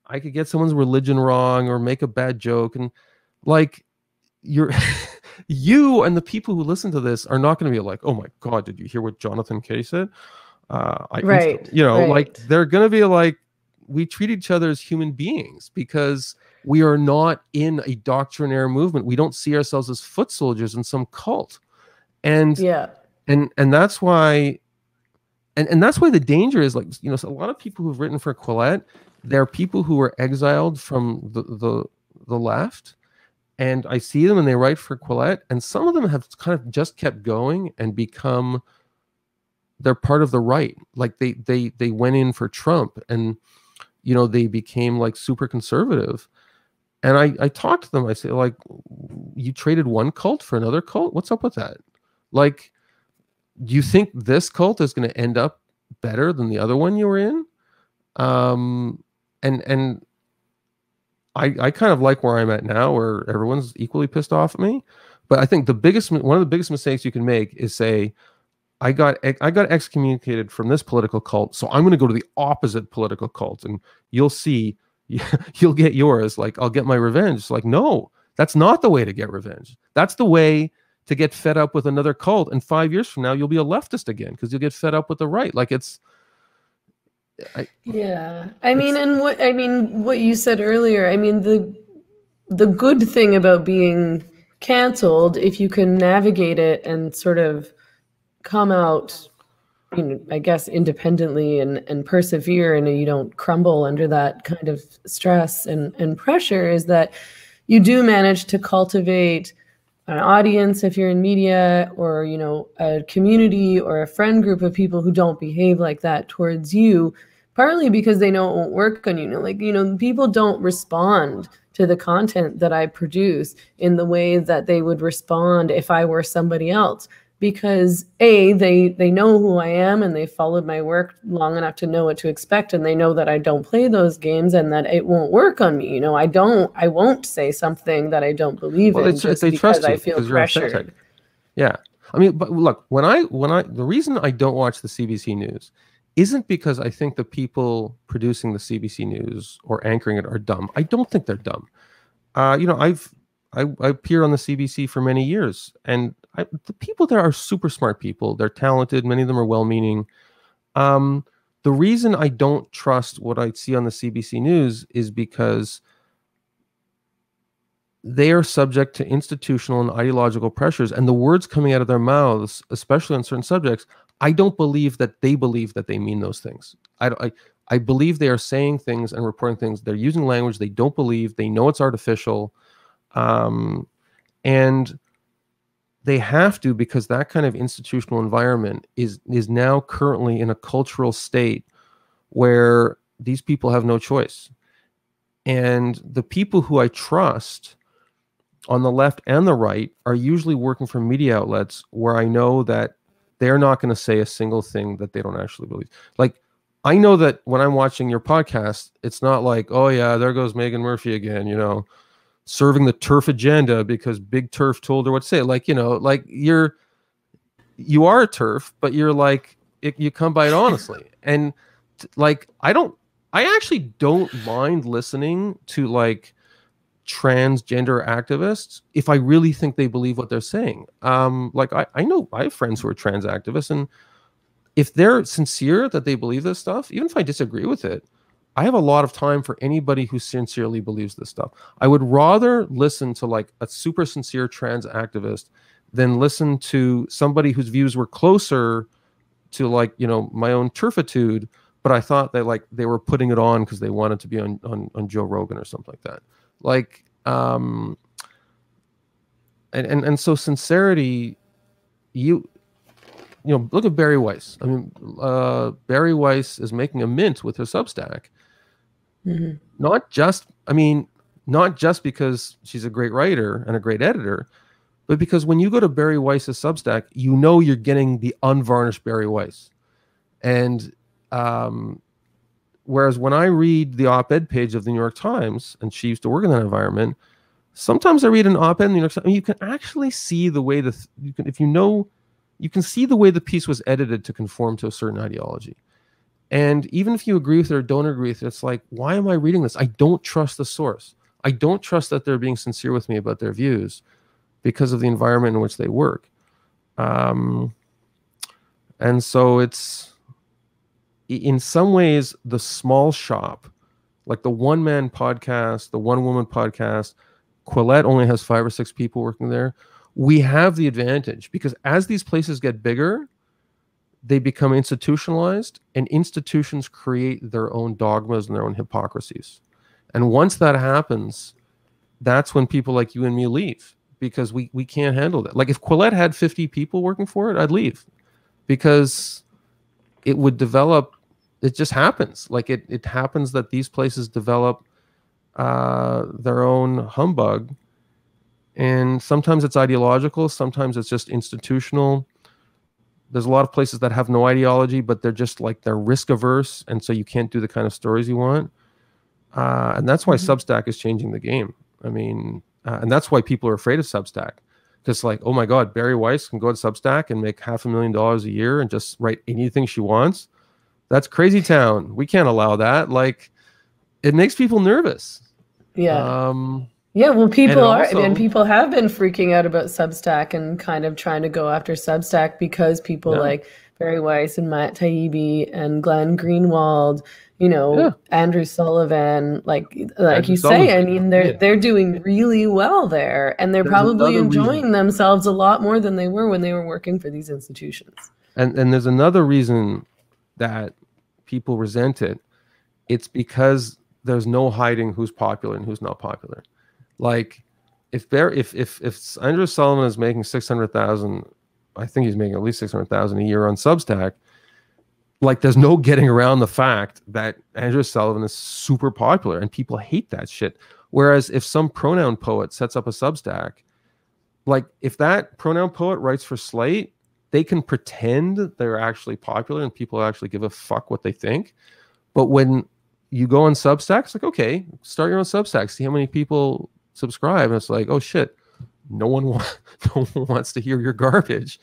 I could get someone's religion wrong or make a bad joke. And like you're, you and the people who listen to this are not going to be like, oh my God, did you hear what Jonathan Kay said? Uh, I right. You know, right. Like they're going to be like, we treat each other as human beings because we are not in a doctrinaire movement. We don't see ourselves as foot soldiers in some cult. And, yeah. and, and that's why, and, and that's why the danger is like, you know, so a lot of people who've written for Quillette, they're people who are exiled from the, the, the left. And I see them and they write for Quillette. And some of them have kind of just kept going and become, they're part of the right. Like they, they, they went in for Trump and, you know, they became like super conservative. And I, I talked to them. I say, like, you traded one cult for another cult? What's up with that? Like, do you think this cult is going to end up better than the other one you were in? Um, and and I, I kind of like where I'm at now, where everyone's equally pissed off at me. But I think the biggest, one of the biggest mistakes you can make is say, I got I got excommunicated from this political cult, so I'm going to go to the opposite political cult, and you'll see, you'll get yours. Like, I'll get my revenge. It's like, no, that's not the way to get revenge. That's the way to get fed up with another cult, and five years from now, you'll be a leftist again because you'll get fed up with the right. Like, it's, I, yeah. I it's, mean, and what I mean, what you said earlier. I mean, the the good thing about being canceled, if you can navigate it and sort of come out, you know, I guess independently and, and persevere, and you don't crumble under that kind of stress and, and pressure, is that you do manage to cultivate an audience if you're in media, or, you know, a community or a friend group of people who don't behave like that towards you, partly because they know it won't work on you. You know, like, you know, people don't respond to the content that I produce in the way that they would respond if I were somebody else. Because A, they, they know who I am and they followed my work long enough to know what to expect, and they know that I don't play those games and that it won't work on me. You know, I don't, I won't say something that I don't believe well, in just they because trust I feel pressured. Yeah. I mean, but look, when I, when I, the reason I don't watch the C B C News isn't because I think the people producing the C B C News or anchoring it are dumb. I don't think they're dumb. Uh, you know, I've, I, I appear on the C B C for many years, and I, the people there are super smart people. They're talented. Many of them are well-meaning. Um, the reason I don't trust what I see on the C B C News is because they are subject to institutional and ideological pressures, and the words coming out of their mouths, especially on certain subjects, I don't believe that they believe that they mean those things. I, I, I believe they are saying things and reporting things. They're using language they don't believe. They know it's artificial. Um, and they have to, because that kind of institutional environment is, is now currently in a cultural state where these people have no choice. And the people who I trust on the left and the right are usually working for media outlets where I know that they're not going to say a single thing that they don't actually believe. Like, I know that when I'm watching your podcast, it's not like, oh yeah, there goes Megan Murphy again, you know, serving the turf agenda because big turf told her what to say. Like, you know, like you're, you are a turf, but you're like, it, you come by it honestly. And like, I don't, I actually don't mind listening to like transgender activists if I really think they believe what they're saying. Um, like I, I know I have friends who are trans activists, and if they're sincere that they believe this stuff, even if I disagree with it, I have a lot of time for anybody who sincerely believes this stuff. I would rather listen to like a super sincere trans activist than listen to somebody whose views were closer to like, you know, my own turfitude, but I thought that like they were putting it on because they wanted to be on, on on Joe Rogan or something like that. Like, um, and and and so sincerity, you. You know, look at Barry Weiss. I mean, uh, Barry Weiss is making a mint with her Substack. Mm-hmm. Not just, I mean, not just because she's a great writer and a great editor, but because when you go to Barry Weiss's Substack, you know you're getting the unvarnished Barry Weiss. And um, whereas when I read the op-ed page of the New York Times, and she used to work in that environment, sometimes I read an op-ed in the New York Times, and you can actually see the way the, you can, if you know, you can see the way the piece was edited to conform to a certain ideology. And even if you agree with it or don't agree with it, it's like, why am I reading this? I don't trust the source. I don't trust that they're being sincere with me about their views because of the environment in which they work. Um, and so it's, in some ways, the small shop, like the one-man podcast, the one-woman podcast, Quillette only has five or six people working there. We have the advantage because as these places get bigger, they become institutionalized, and institutions create their own dogmas and their own hypocrisies. And once that happens, that's when people like you and me leave because we, we can't handle that. Like if Quillette had fifty people working for it, I'd leave because it would develop. It just happens. Like it, it happens that these places develop uh, their own humbug. And sometimes it's ideological, sometimes it's just institutional. There's a lot of places that have no ideology, but they're just like they're risk averse, and so you can't do the kind of stories you want. Uh, and that's why mm-hmm. Substack is changing the game. I mean, uh, and that's why people are afraid of Substack. Because like, oh my God, Barry Weiss can go to Substack and make half a million dollars a year and just write anything she wants. That's crazy town. We can't allow that. Like, it makes people nervous. Yeah. Um, Yeah, well, people and also, are, and people have been freaking out about Substack and kind of trying to go after Substack because people yeah. like Barry Weiss and Matt Taibbi and Glenn Greenwald, you know, yeah. Andrew Sullivan, like like Andrew you Sullivan. say, I mean, they're yeah. they're doing really well there, and they're there's probably enjoying reason. themselves a lot more than they were when they were working for these institutions. And and there's another reason that people resent it. It's because there's no hiding who's popular and who's not popular. Like, if there, if if if Andrew Sullivan is making six hundred thousand, I think he's making at least six hundred thousand a year on Substack. Like, there's no getting around the fact that Andrew Sullivan is super popular, and people hate that shit. Whereas, if some pronoun poet sets up a Substack, like if that pronoun poet writes for Slate, they can pretend they're actually popular, and people actually give a fuck what they think. But when you go on Substack, it's like, okay, start your own Substack, see how many people subscribe, and it's like, oh shit, no one wants no one wants to hear your garbage.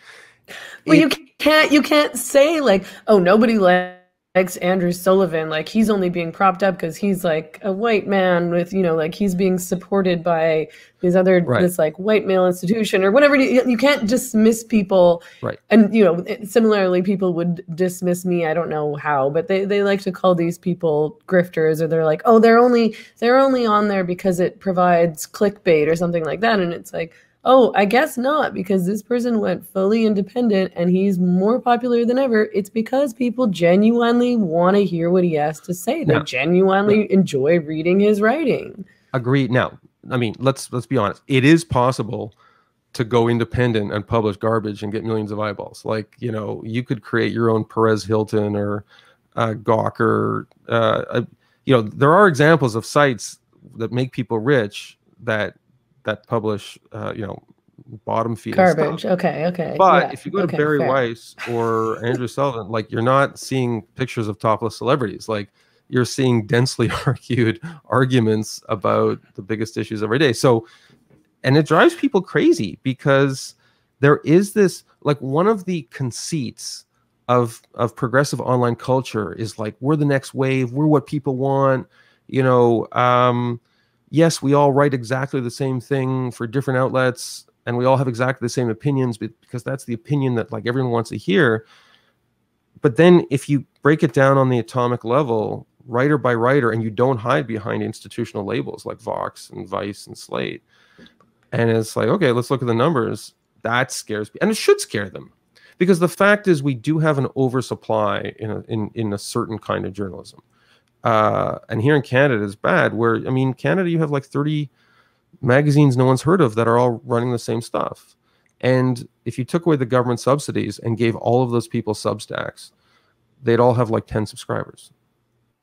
Well, it, you can't you can't say like, oh, nobody likes Andrew Sullivan, like he's only being propped up because he's like a white man with, you know, like he's being supported by these other right. this like white male institution or whatever. You, you can't dismiss people, right? And you know, similarly, people would dismiss me. I don't know how, but they they like to call these people grifters, or they're like, oh, they're only they're only on there because it provides clickbait or something like that. And it's like, oh, I guess not, because this person went fully independent and he's more popular than ever. It's because people genuinely want to hear what he has to say. They now, genuinely now. enjoy reading his writing. Agreed. Now, I mean, let's let's be honest. It is possible to go independent and publish garbage and get millions of eyeballs. Like, you know, you could create your own Perez Hilton or uh, Gawker. Uh, you know, there are examples of sites that make people rich that. that publish, uh, you know, bottom feed garbage. Stuff. Okay, okay. But yeah. if you go to okay, Barry fair. Weiss or Andrew Sullivan, like you're not seeing pictures of topless celebrities. Like you're seeing densely argued arguments about the biggest issues every day. So, and it drives people crazy because there is this, like one of the conceits of, of progressive online culture is like, we're the next wave. We're what people want, you know, um, yes, we all write exactly the same thing for different outlets, and we all have exactly the same opinions, but because that's the opinion that like everyone wants to hear. But then if you break it down on the atomic level, writer by writer, and you don't hide behind institutional labels like Vox and Vice and Slate, and it's like, okay, let's look at the numbers. That scares people, and it should scare them. Because the fact is, we do have an oversupply in a, in, in a certain kind of journalism. Uh, and here in Canada is bad, where, I mean, Canada, you have like thirty magazines no one's heard of that are all running the same stuff. And if you took away the government subsidies and gave all of those people Substacks, they'd all have like ten subscribers.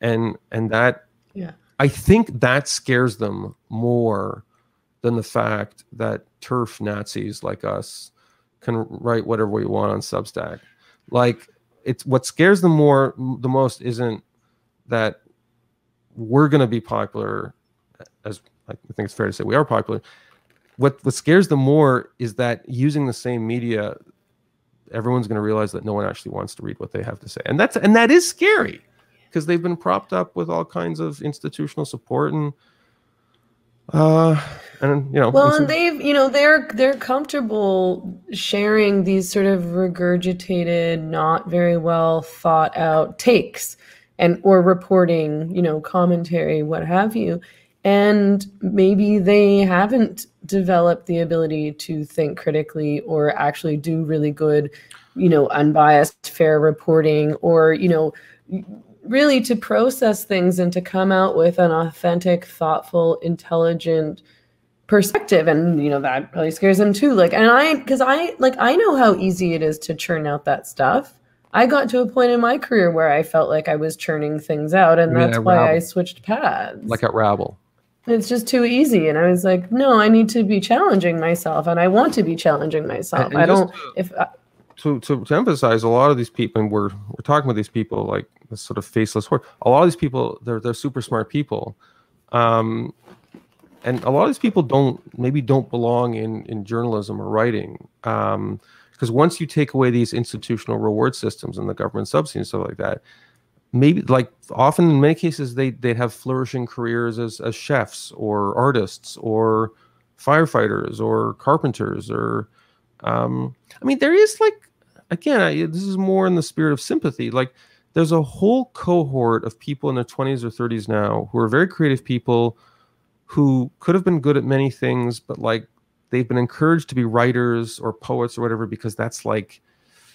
And, and that, yeah. I think that scares them more than the fact that turf Nazis like us can write whatever we want on Substack. Like, it's what scares them more, the most, isn't that we're going to be popular, as I think it's fair to say we are popular. What what scares them more is that using the same media, everyone's going to realize that no one actually wants to read what they have to say, and that's and that is scary. Because they've been propped up with all kinds of institutional support and, uh, and you know. Well, and they've, you know, they're they're comfortable sharing these sort of regurgitated, not very well thought out takes, and or reporting, you know, commentary, what have you, and maybe they haven't developed the ability to think critically or actually do really good, you know, unbiased, fair reporting, or you know. Really to process things and to come out with an authentic, thoughtful, intelligent perspective. And, you know, that really scares them too. Like, and I, cause I, like, I know how easy it is to churn out that stuff. I got to a point in my career where I felt like I was churning things out, and that's why I switched paths. Like at Rabble. It's just too easy. And I was like, no, I need to be challenging myself, and I want to be challenging myself. And, and I don't, just, if I, To, to, to emphasize, a lot of these people, and we're, we're talking about these people like this sort of faceless horde, a lot of these people, they're, they're super smart people. Um, and a lot of these people don't, maybe don't belong in, in journalism or writing. Um, because once you take away these institutional reward systems and the government subsidies and stuff like that, maybe like often in many cases, they, they'd have flourishing careers as, as chefs or artists or firefighters or carpenters or, um, I mean, there is like, Again, I, this is more in the spirit of sympathy. Like, there's a whole cohort of people in their twenties or thirties now who are very creative people who could have been good at many things, but like they've been encouraged to be writers or poets or whatever because that's like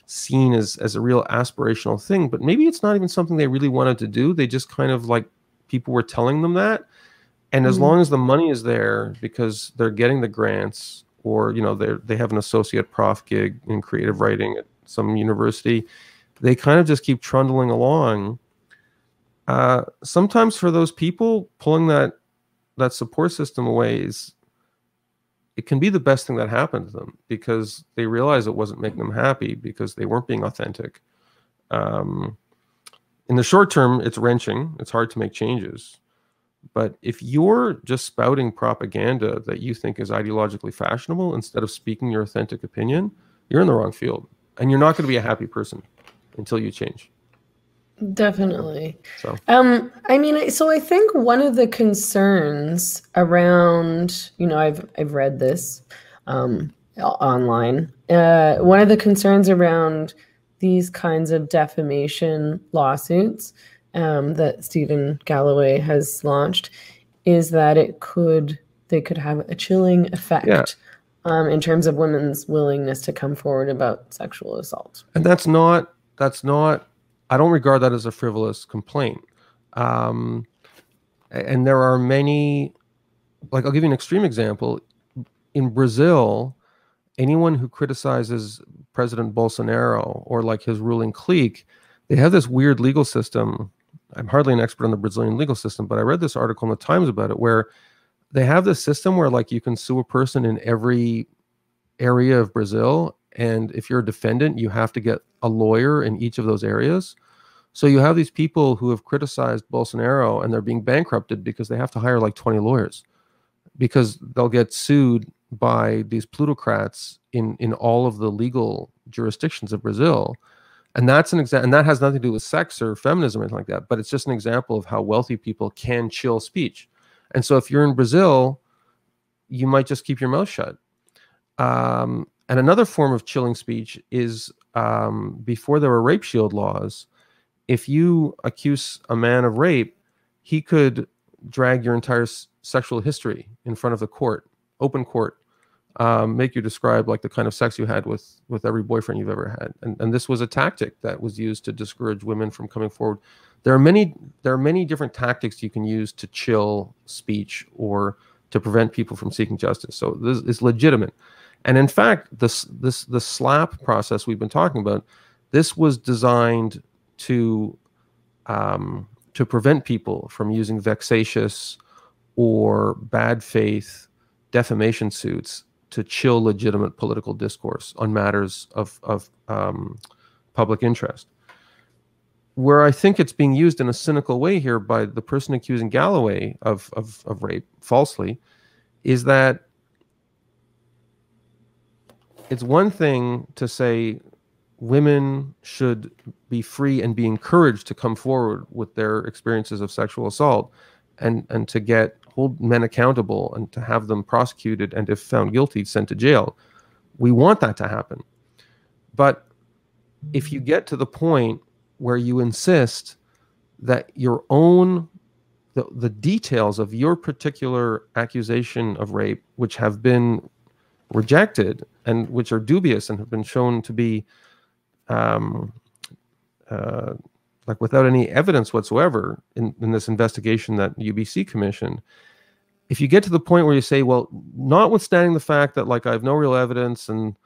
seen as, as a real aspirational thing. But maybe it's not even something they really wanted to do. They just kind of like people were telling them that. And mm-hmm. as long as the money is there because they're getting the grants or, you know, they they have an associate prof gig in creative writing at some university, they kind of just keep trundling along. Uh, sometimes for those people, pulling that that support system away is, it can be the best thing that happened to them because they realize it wasn't making them happy because they weren't being authentic. Um, in the short term, it's wrenching. It's hard to make changes. But if you're just spouting propaganda that you think is ideologically fashionable instead of speaking your authentic opinion, you're in the wrong field. And you're not going to be a happy person until you change. Definitely. So, um, I mean, so I think one of the concerns around, you know, I've I've read this um, online. Uh, one of the concerns around these kinds of defamation lawsuits um, that Stephen Galloway has launched is that it could they could have a chilling effect. Yeah. Um, in terms of women's willingness to come forward about sexual assault. And that's not, that's not, I don't regard that as a frivolous complaint. Um, and there are many, like I'll give you an extreme example. In Brazil, anyone who criticizes President Bolsonaro or like his ruling clique, they have this weird legal system. I'm hardly an expert on the Brazilian legal system, but I read this article in the Times about it where they have this system where like you can sue a person in every area of Brazil. And if you're a defendant, you have to get a lawyer in each of those areas. So you have these people who have criticized Bolsonaro and they're being bankrupted because they have to hire like twenty lawyers because they'll get sued by these plutocrats in, in all of the legal jurisdictions of Brazil. And that's an example, and that has nothing to do with sex or feminism or anything like that, but it's just an example of how wealthy people can chill speech. And so if you're in Brazil, you might just keep your mouth shut. Um, and another form of chilling speech is um, before there were rape shield laws, if you accuse a man of rape, he could drag your entire s sexual history in front of the court, open court. um, make you describe like the kind of sex you had with with every boyfriend you've ever had. And, and this was a tactic that was used to discourage women from coming forward. There are many there are many different tactics you can use to chill speech or to prevent people from seeking justice. So this is legitimate. And in fact, this this the slap process we've been talking about, this was designed to um, to prevent people from using vexatious or bad faith defamation suits to chill legitimate political discourse on matters of of um, public interest. Where I think it's being used in a cynical way here by the person accusing Galloway of, of, of rape falsely is that it's one thing to say women should be free and be encouraged to come forward with their experiences of sexual assault and, and to get hold men accountable and to have them prosecuted and if found guilty sent to jail. We want that to happen. But if you get to the point where you insist that your own, the, the details of your particular accusation of rape, which have been rejected and which are dubious and have been shown to be um, uh, like without any evidence whatsoever in, in this investigation that U B C commissioned, if you get to the point where you say, well, notwithstanding the fact that like I have no real evidence and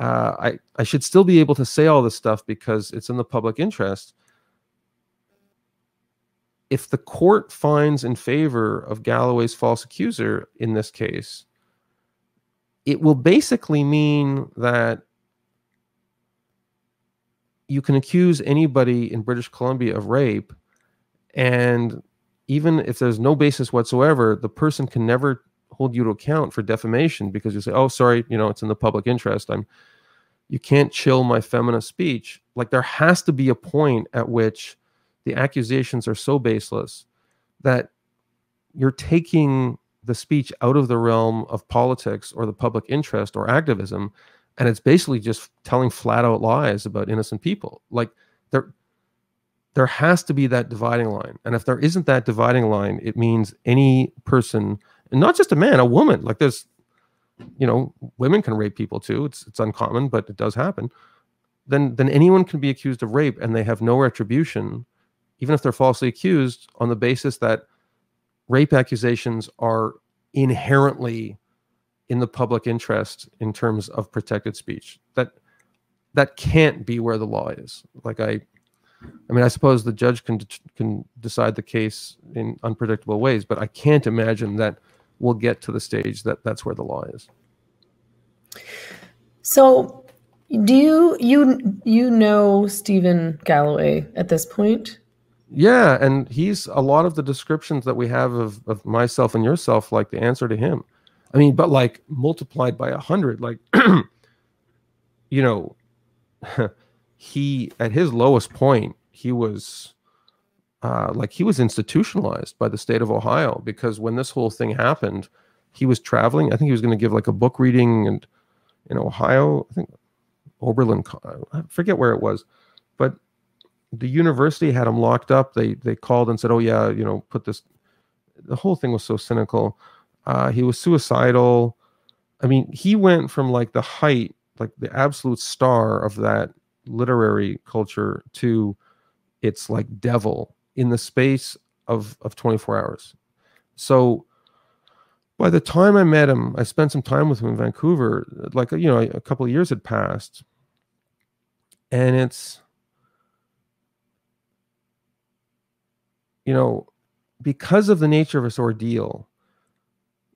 Uh, I, I should still be able to say all this stuff because it's in the public interest. If the court finds in favor of Galloway's false accuser in this case, it will basically mean that you can accuse anybody in British Columbia of rape, and even if there's no basis whatsoever, the person can never hold you to account for defamation because you say, oh, sorry, you know, it's in the public interest. I'm, you can't chill my feminist speech. Like there has to be a point at which the accusations are so baseless that you're taking the speech out of the realm of politics or the public interest or activism. And it's basically just telling flat out lies about innocent people. Like there, there has to be that dividing line. And if there isn't that dividing line, it means any person, and not just a man, a woman. Like there's, you know, women can rape people too. It's it's uncommon, but it does happen. Then then anyone can be accused of rape, and they have no retribution, even if they're falsely accused, on the basis that rape accusations are inherently in the public interest in terms of protected speech. That that can't be where the law is. Like I, I mean, I suppose the judge can can decide the case in unpredictable ways, but I can't imagine that we'll get to the stage that that's where the law is. So do you, you, you know Stephen Galloway at this point? Yeah. And he's a lot of the descriptions that we have of, of myself and yourself, like the answer to him. I mean, but like multiplied by a hundred, like, you know, he, at his lowest point, he was, Uh, like he was institutionalized by the state of Ohio, because when this whole thing happened, he was traveling. I think he was going to give like a book reading and in Ohio, I think Oberlin, I forget where it was, but the university had him locked up. They they called and said, oh yeah, you know, put this. The whole thing was so cynical. Uh, he was suicidal. I mean, he went from like the height, like the absolute star of that literary culture to its like devil in the space of, of twenty-four hours. So by the time I met him, I spent some time with him in Vancouver, like, you know, a couple of years had passed. And it's, you know, because of the nature of his ordeal,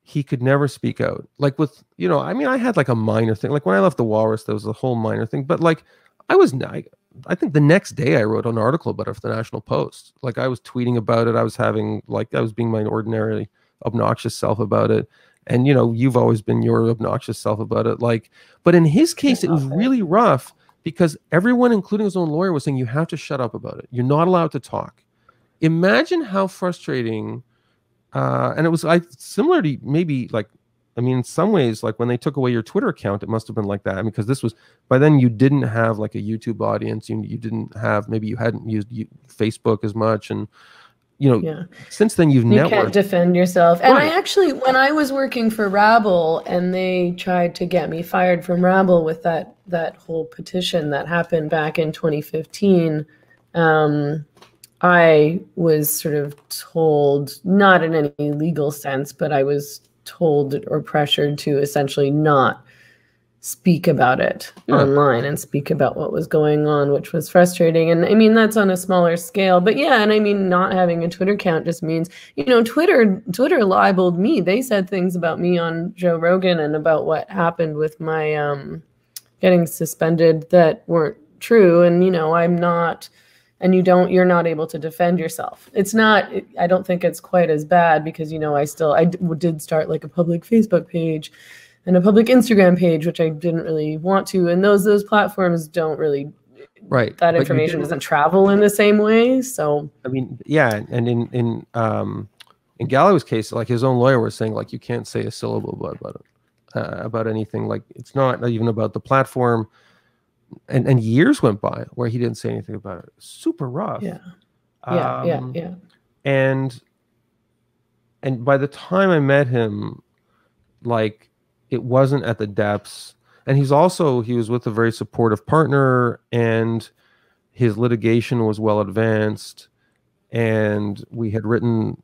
he could never speak out. Like with, you know, I mean, I had like a minor thing. Like when I left The Walrus, there was a whole minor thing, but like I was not, I think the next day I wrote an article about it for the National Post. Like I was tweeting about it. I was having like, I was being my ordinary obnoxious self about it. And you know, you've always been your obnoxious self about it. Like, but in his case, it was really rough because everyone, including his own lawyer, was saying, you have to shut up about it. You're not allowed to talk. Imagine how frustrating. Uh, and it was I similar to maybe like, I mean, in some ways, like when they took away your Twitter account, it must have been like that. I mean, because this was, by then you didn't have like a YouTube audience. You, you didn't have, maybe you hadn't used you, Facebook as much. And you know, yeah. since then you've you networked. You can't defend yourself. And right. I actually, when I was working for Rabble and they tried to get me fired from Rabble with that, that whole petition that happened back in twenty fifteen, um, I was sort of told, not in any legal sense, but I was told or pressured to essentially not speak about it yeah. online and speak about what was going on, which was frustrating. And I mean, that's on a smaller scale, but yeah. And I mean, not having a Twitter account just means, you know, Twitter, Twitter libeled me. They said things about me on Joe Rogan and about what happened with my um, getting suspended that weren't true. And, you know, I'm not, and you don't, you're not able to defend yourself. It's not, I don't think it's quite as bad because, you know, I still, I did start like a public Facebook page and a public Instagram page, which I didn't really want to. And those those platforms don't really, right. that information doesn't travel in the same way. So I mean, yeah, and in in um, in Galloway's case, like his own lawyer was saying, like you can't say a syllable about about, uh, about anything. Like it's not even about the platform. And and years went by where he didn't say anything about it. Super rough. Yeah, yeah, um, yeah, yeah. And and by the time I met him, like. It wasn't at the depths, and he's also he was with a very supportive partner, and his litigation was well advanced, and we had written,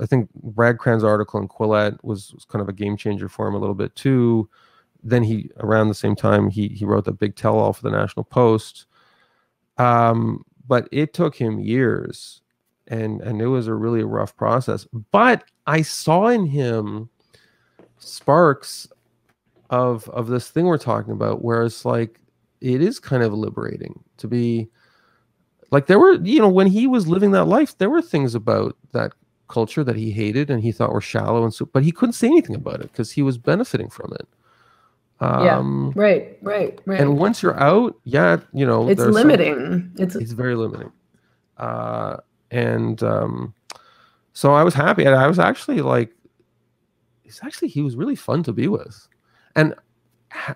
I think Brad Cran's article in Quillette was, was kind of a game changer for him a little bit too. Then he around the same time he he wrote the big tell-all for the National Post, um, but it took him years, and and it was a really rough process. But I saw in him sparks of of this thing we're talking about, where it's like it is kind of liberating to be like there were, you know, when he was living that life, there were things about that culture that he hated and he thought were shallow and so, but he couldn't say anything about it because he was benefiting from it. Um, yeah, right, right, right. And once you're out, yeah, you know, it's limiting. It's it's very limiting. Uh, and um, so I was happy, and I was actually like. He's actually, he was really fun to be with. And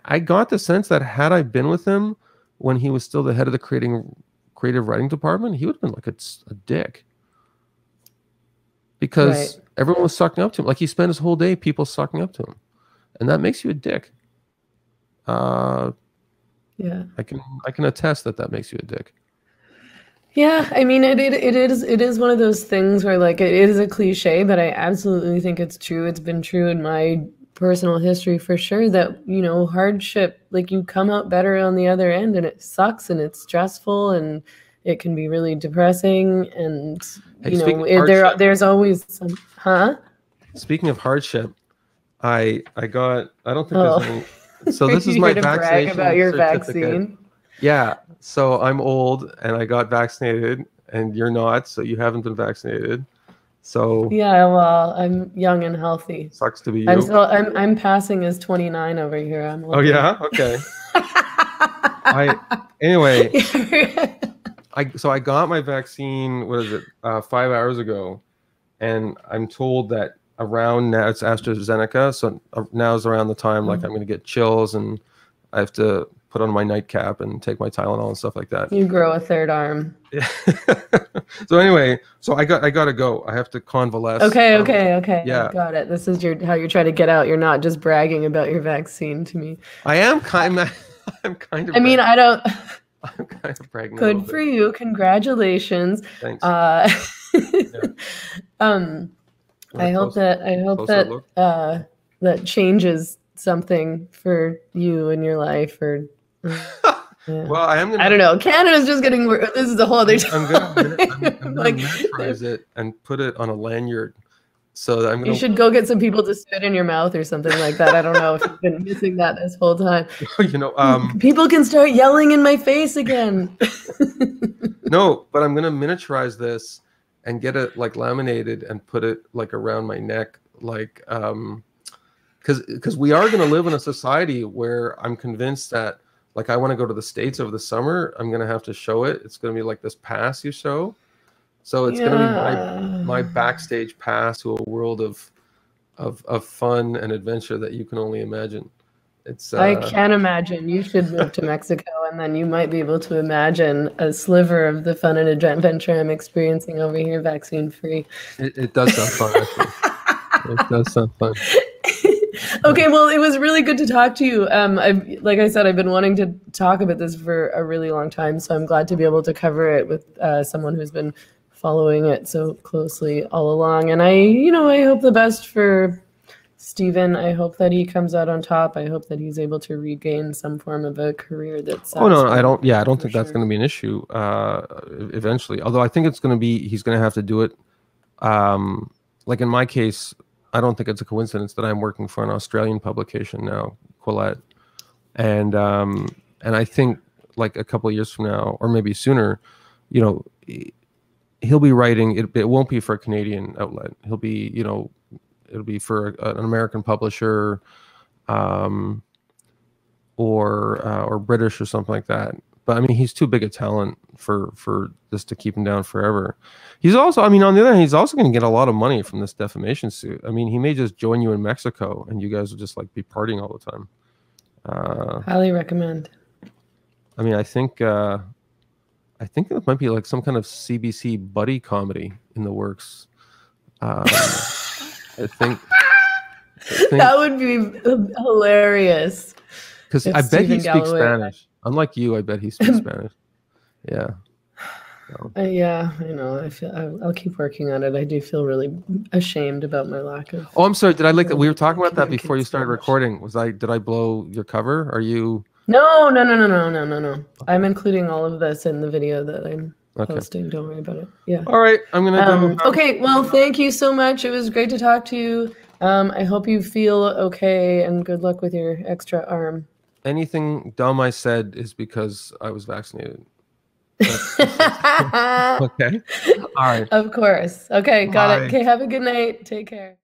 I got the sense that had I been with him when he was still the head of the creating, creative writing department, he would have been like a, a dick. Because right. everyone was sucking up to him. Like he spent his whole day people sucking up to him. And that makes you a dick. Uh, yeah. I can, I can attest that that makes you a dick. Yeah, I mean, it, it it is it is one of those things where like it is a cliche, but I absolutely think it's true. It's been true in my personal history for sure that, you know, hardship, like you come out better on the other end, and it sucks and it's stressful and it can be really depressing. And, you hey, know, it, there there's always some, huh? Speaking of hardship, I I got, I don't think oh. there's any. So this is my vaccination about your vaccine. Yeah, so I'm old and I got vaccinated, and you're not, so you haven't been vaccinated. So yeah, well, I'm young and healthy. Sucks to be you. I'm still, I'm I'm passing as twenty-nine over here. I'm oh yeah, okay. I anyway. I so I got my vaccine. What is it? Uh, five hours ago, and I'm told that around now it's AstraZeneca. So now is around the time like mm-hmm. I'm going to get chills, and I have to. Put on my nightcap and take my Tylenol and stuff like that. You grow a third arm. Yeah. So anyway, so I got I gotta go. I have to convalesce. Okay, um, okay, okay. Yeah, got it. This is your how you're trying to get out. You're not just bragging about your vaccine to me. I am kind. Of, I'm kind of. I mean, I don't. I'm kind of bragging. Good for you. Congratulations. Thanks. Uh, yeah. Um, I, I hope that I hope that uh, that changes something for you in your life or. Yeah. Well, I am. Gonna, I don't know. Canada's just getting. This is a whole other. I'm gonna, I'm, I'm gonna like, miniaturize it and put it on a lanyard. So that I'm. Gonna, you should go get some people to spit in your mouth or something like that. I don't know if you've been missing that this whole time. You know, um, people can start yelling in my face again. No, but I'm gonna miniaturize this and get it like laminated and put it like around my neck, like. Um, Because because we are going to live in a society where I'm convinced that, like, I want to go to the States over the summer. I'm going to have to show it. It's going to be like this pass you show. So it's yeah. going to be my, my backstage pass to a world of, of, of fun and adventure that you can only imagine. It's, uh, I can imagine. You should move to Mexico, and then you might be able to imagine a sliver of the fun and adventure I'm experiencing over here, vaccine-free. It, it does sound fun, actually. It does sound fun. Okay, well, it was really good to talk to you. Um, I've, like I said, I've been wanting to talk about this for a really long time, so I'm glad to be able to cover it with uh, someone who's been following it so closely all along. And I, you know, I hope the best for Stephen. I hope that he comes out on top. I hope that he's able to regain some form of a career that's... Oh, no, I don't... Yeah, I don't think that's going to be an issue uh, eventually. Although I think it's going to be... He's going to have to do it. Um, like in my case, I don't think it's a coincidence that I'm working for an Australian publication now, Quillette. And, um, and I think like a couple of years from now, or maybe sooner, you know, he'll be writing... It, it won't be for a Canadian outlet. He'll be, you know... It'll be for an American publisher, um, or uh, or British or something like that. But I mean, he's too big a talent for for this to keep him down forever. He's also, I mean, on the other hand, he's also going to get a lot of money from this defamation suit. I mean, he may just join you in Mexico, and you guys will just like be partying all the time. Uh, Highly recommend. I mean, I think uh, I think there might be like some kind of C B C buddy comedy in the works. Uh, I think, I think that would be hilarious. Because I bet Stephen he Galloway. speaks Spanish. Unlike you, I bet he speaks Spanish. Yeah. So. Uh, yeah, I know. I feel I, I'll keep working on it. I do feel really ashamed about my lack of. Oh, I'm sorry. Did I like? We were talking about that before you started recording. Was I? Did I blow your cover? Are you? No, no, no, no, no, no, no, no. I'm including all of this in the video that I'm. Okay. Posting. Don't worry about it. Yeah. All right. I'm gonna. Um, go. Okay. Well, thank you so much. It was great to talk to you. Um, I hope you feel okay, and good luck with your extra arm. Anything dumb I said is because I was vaccinated. Okay. All right. Of course. Okay. Got Bye. it. Okay. Have a good night. Take care.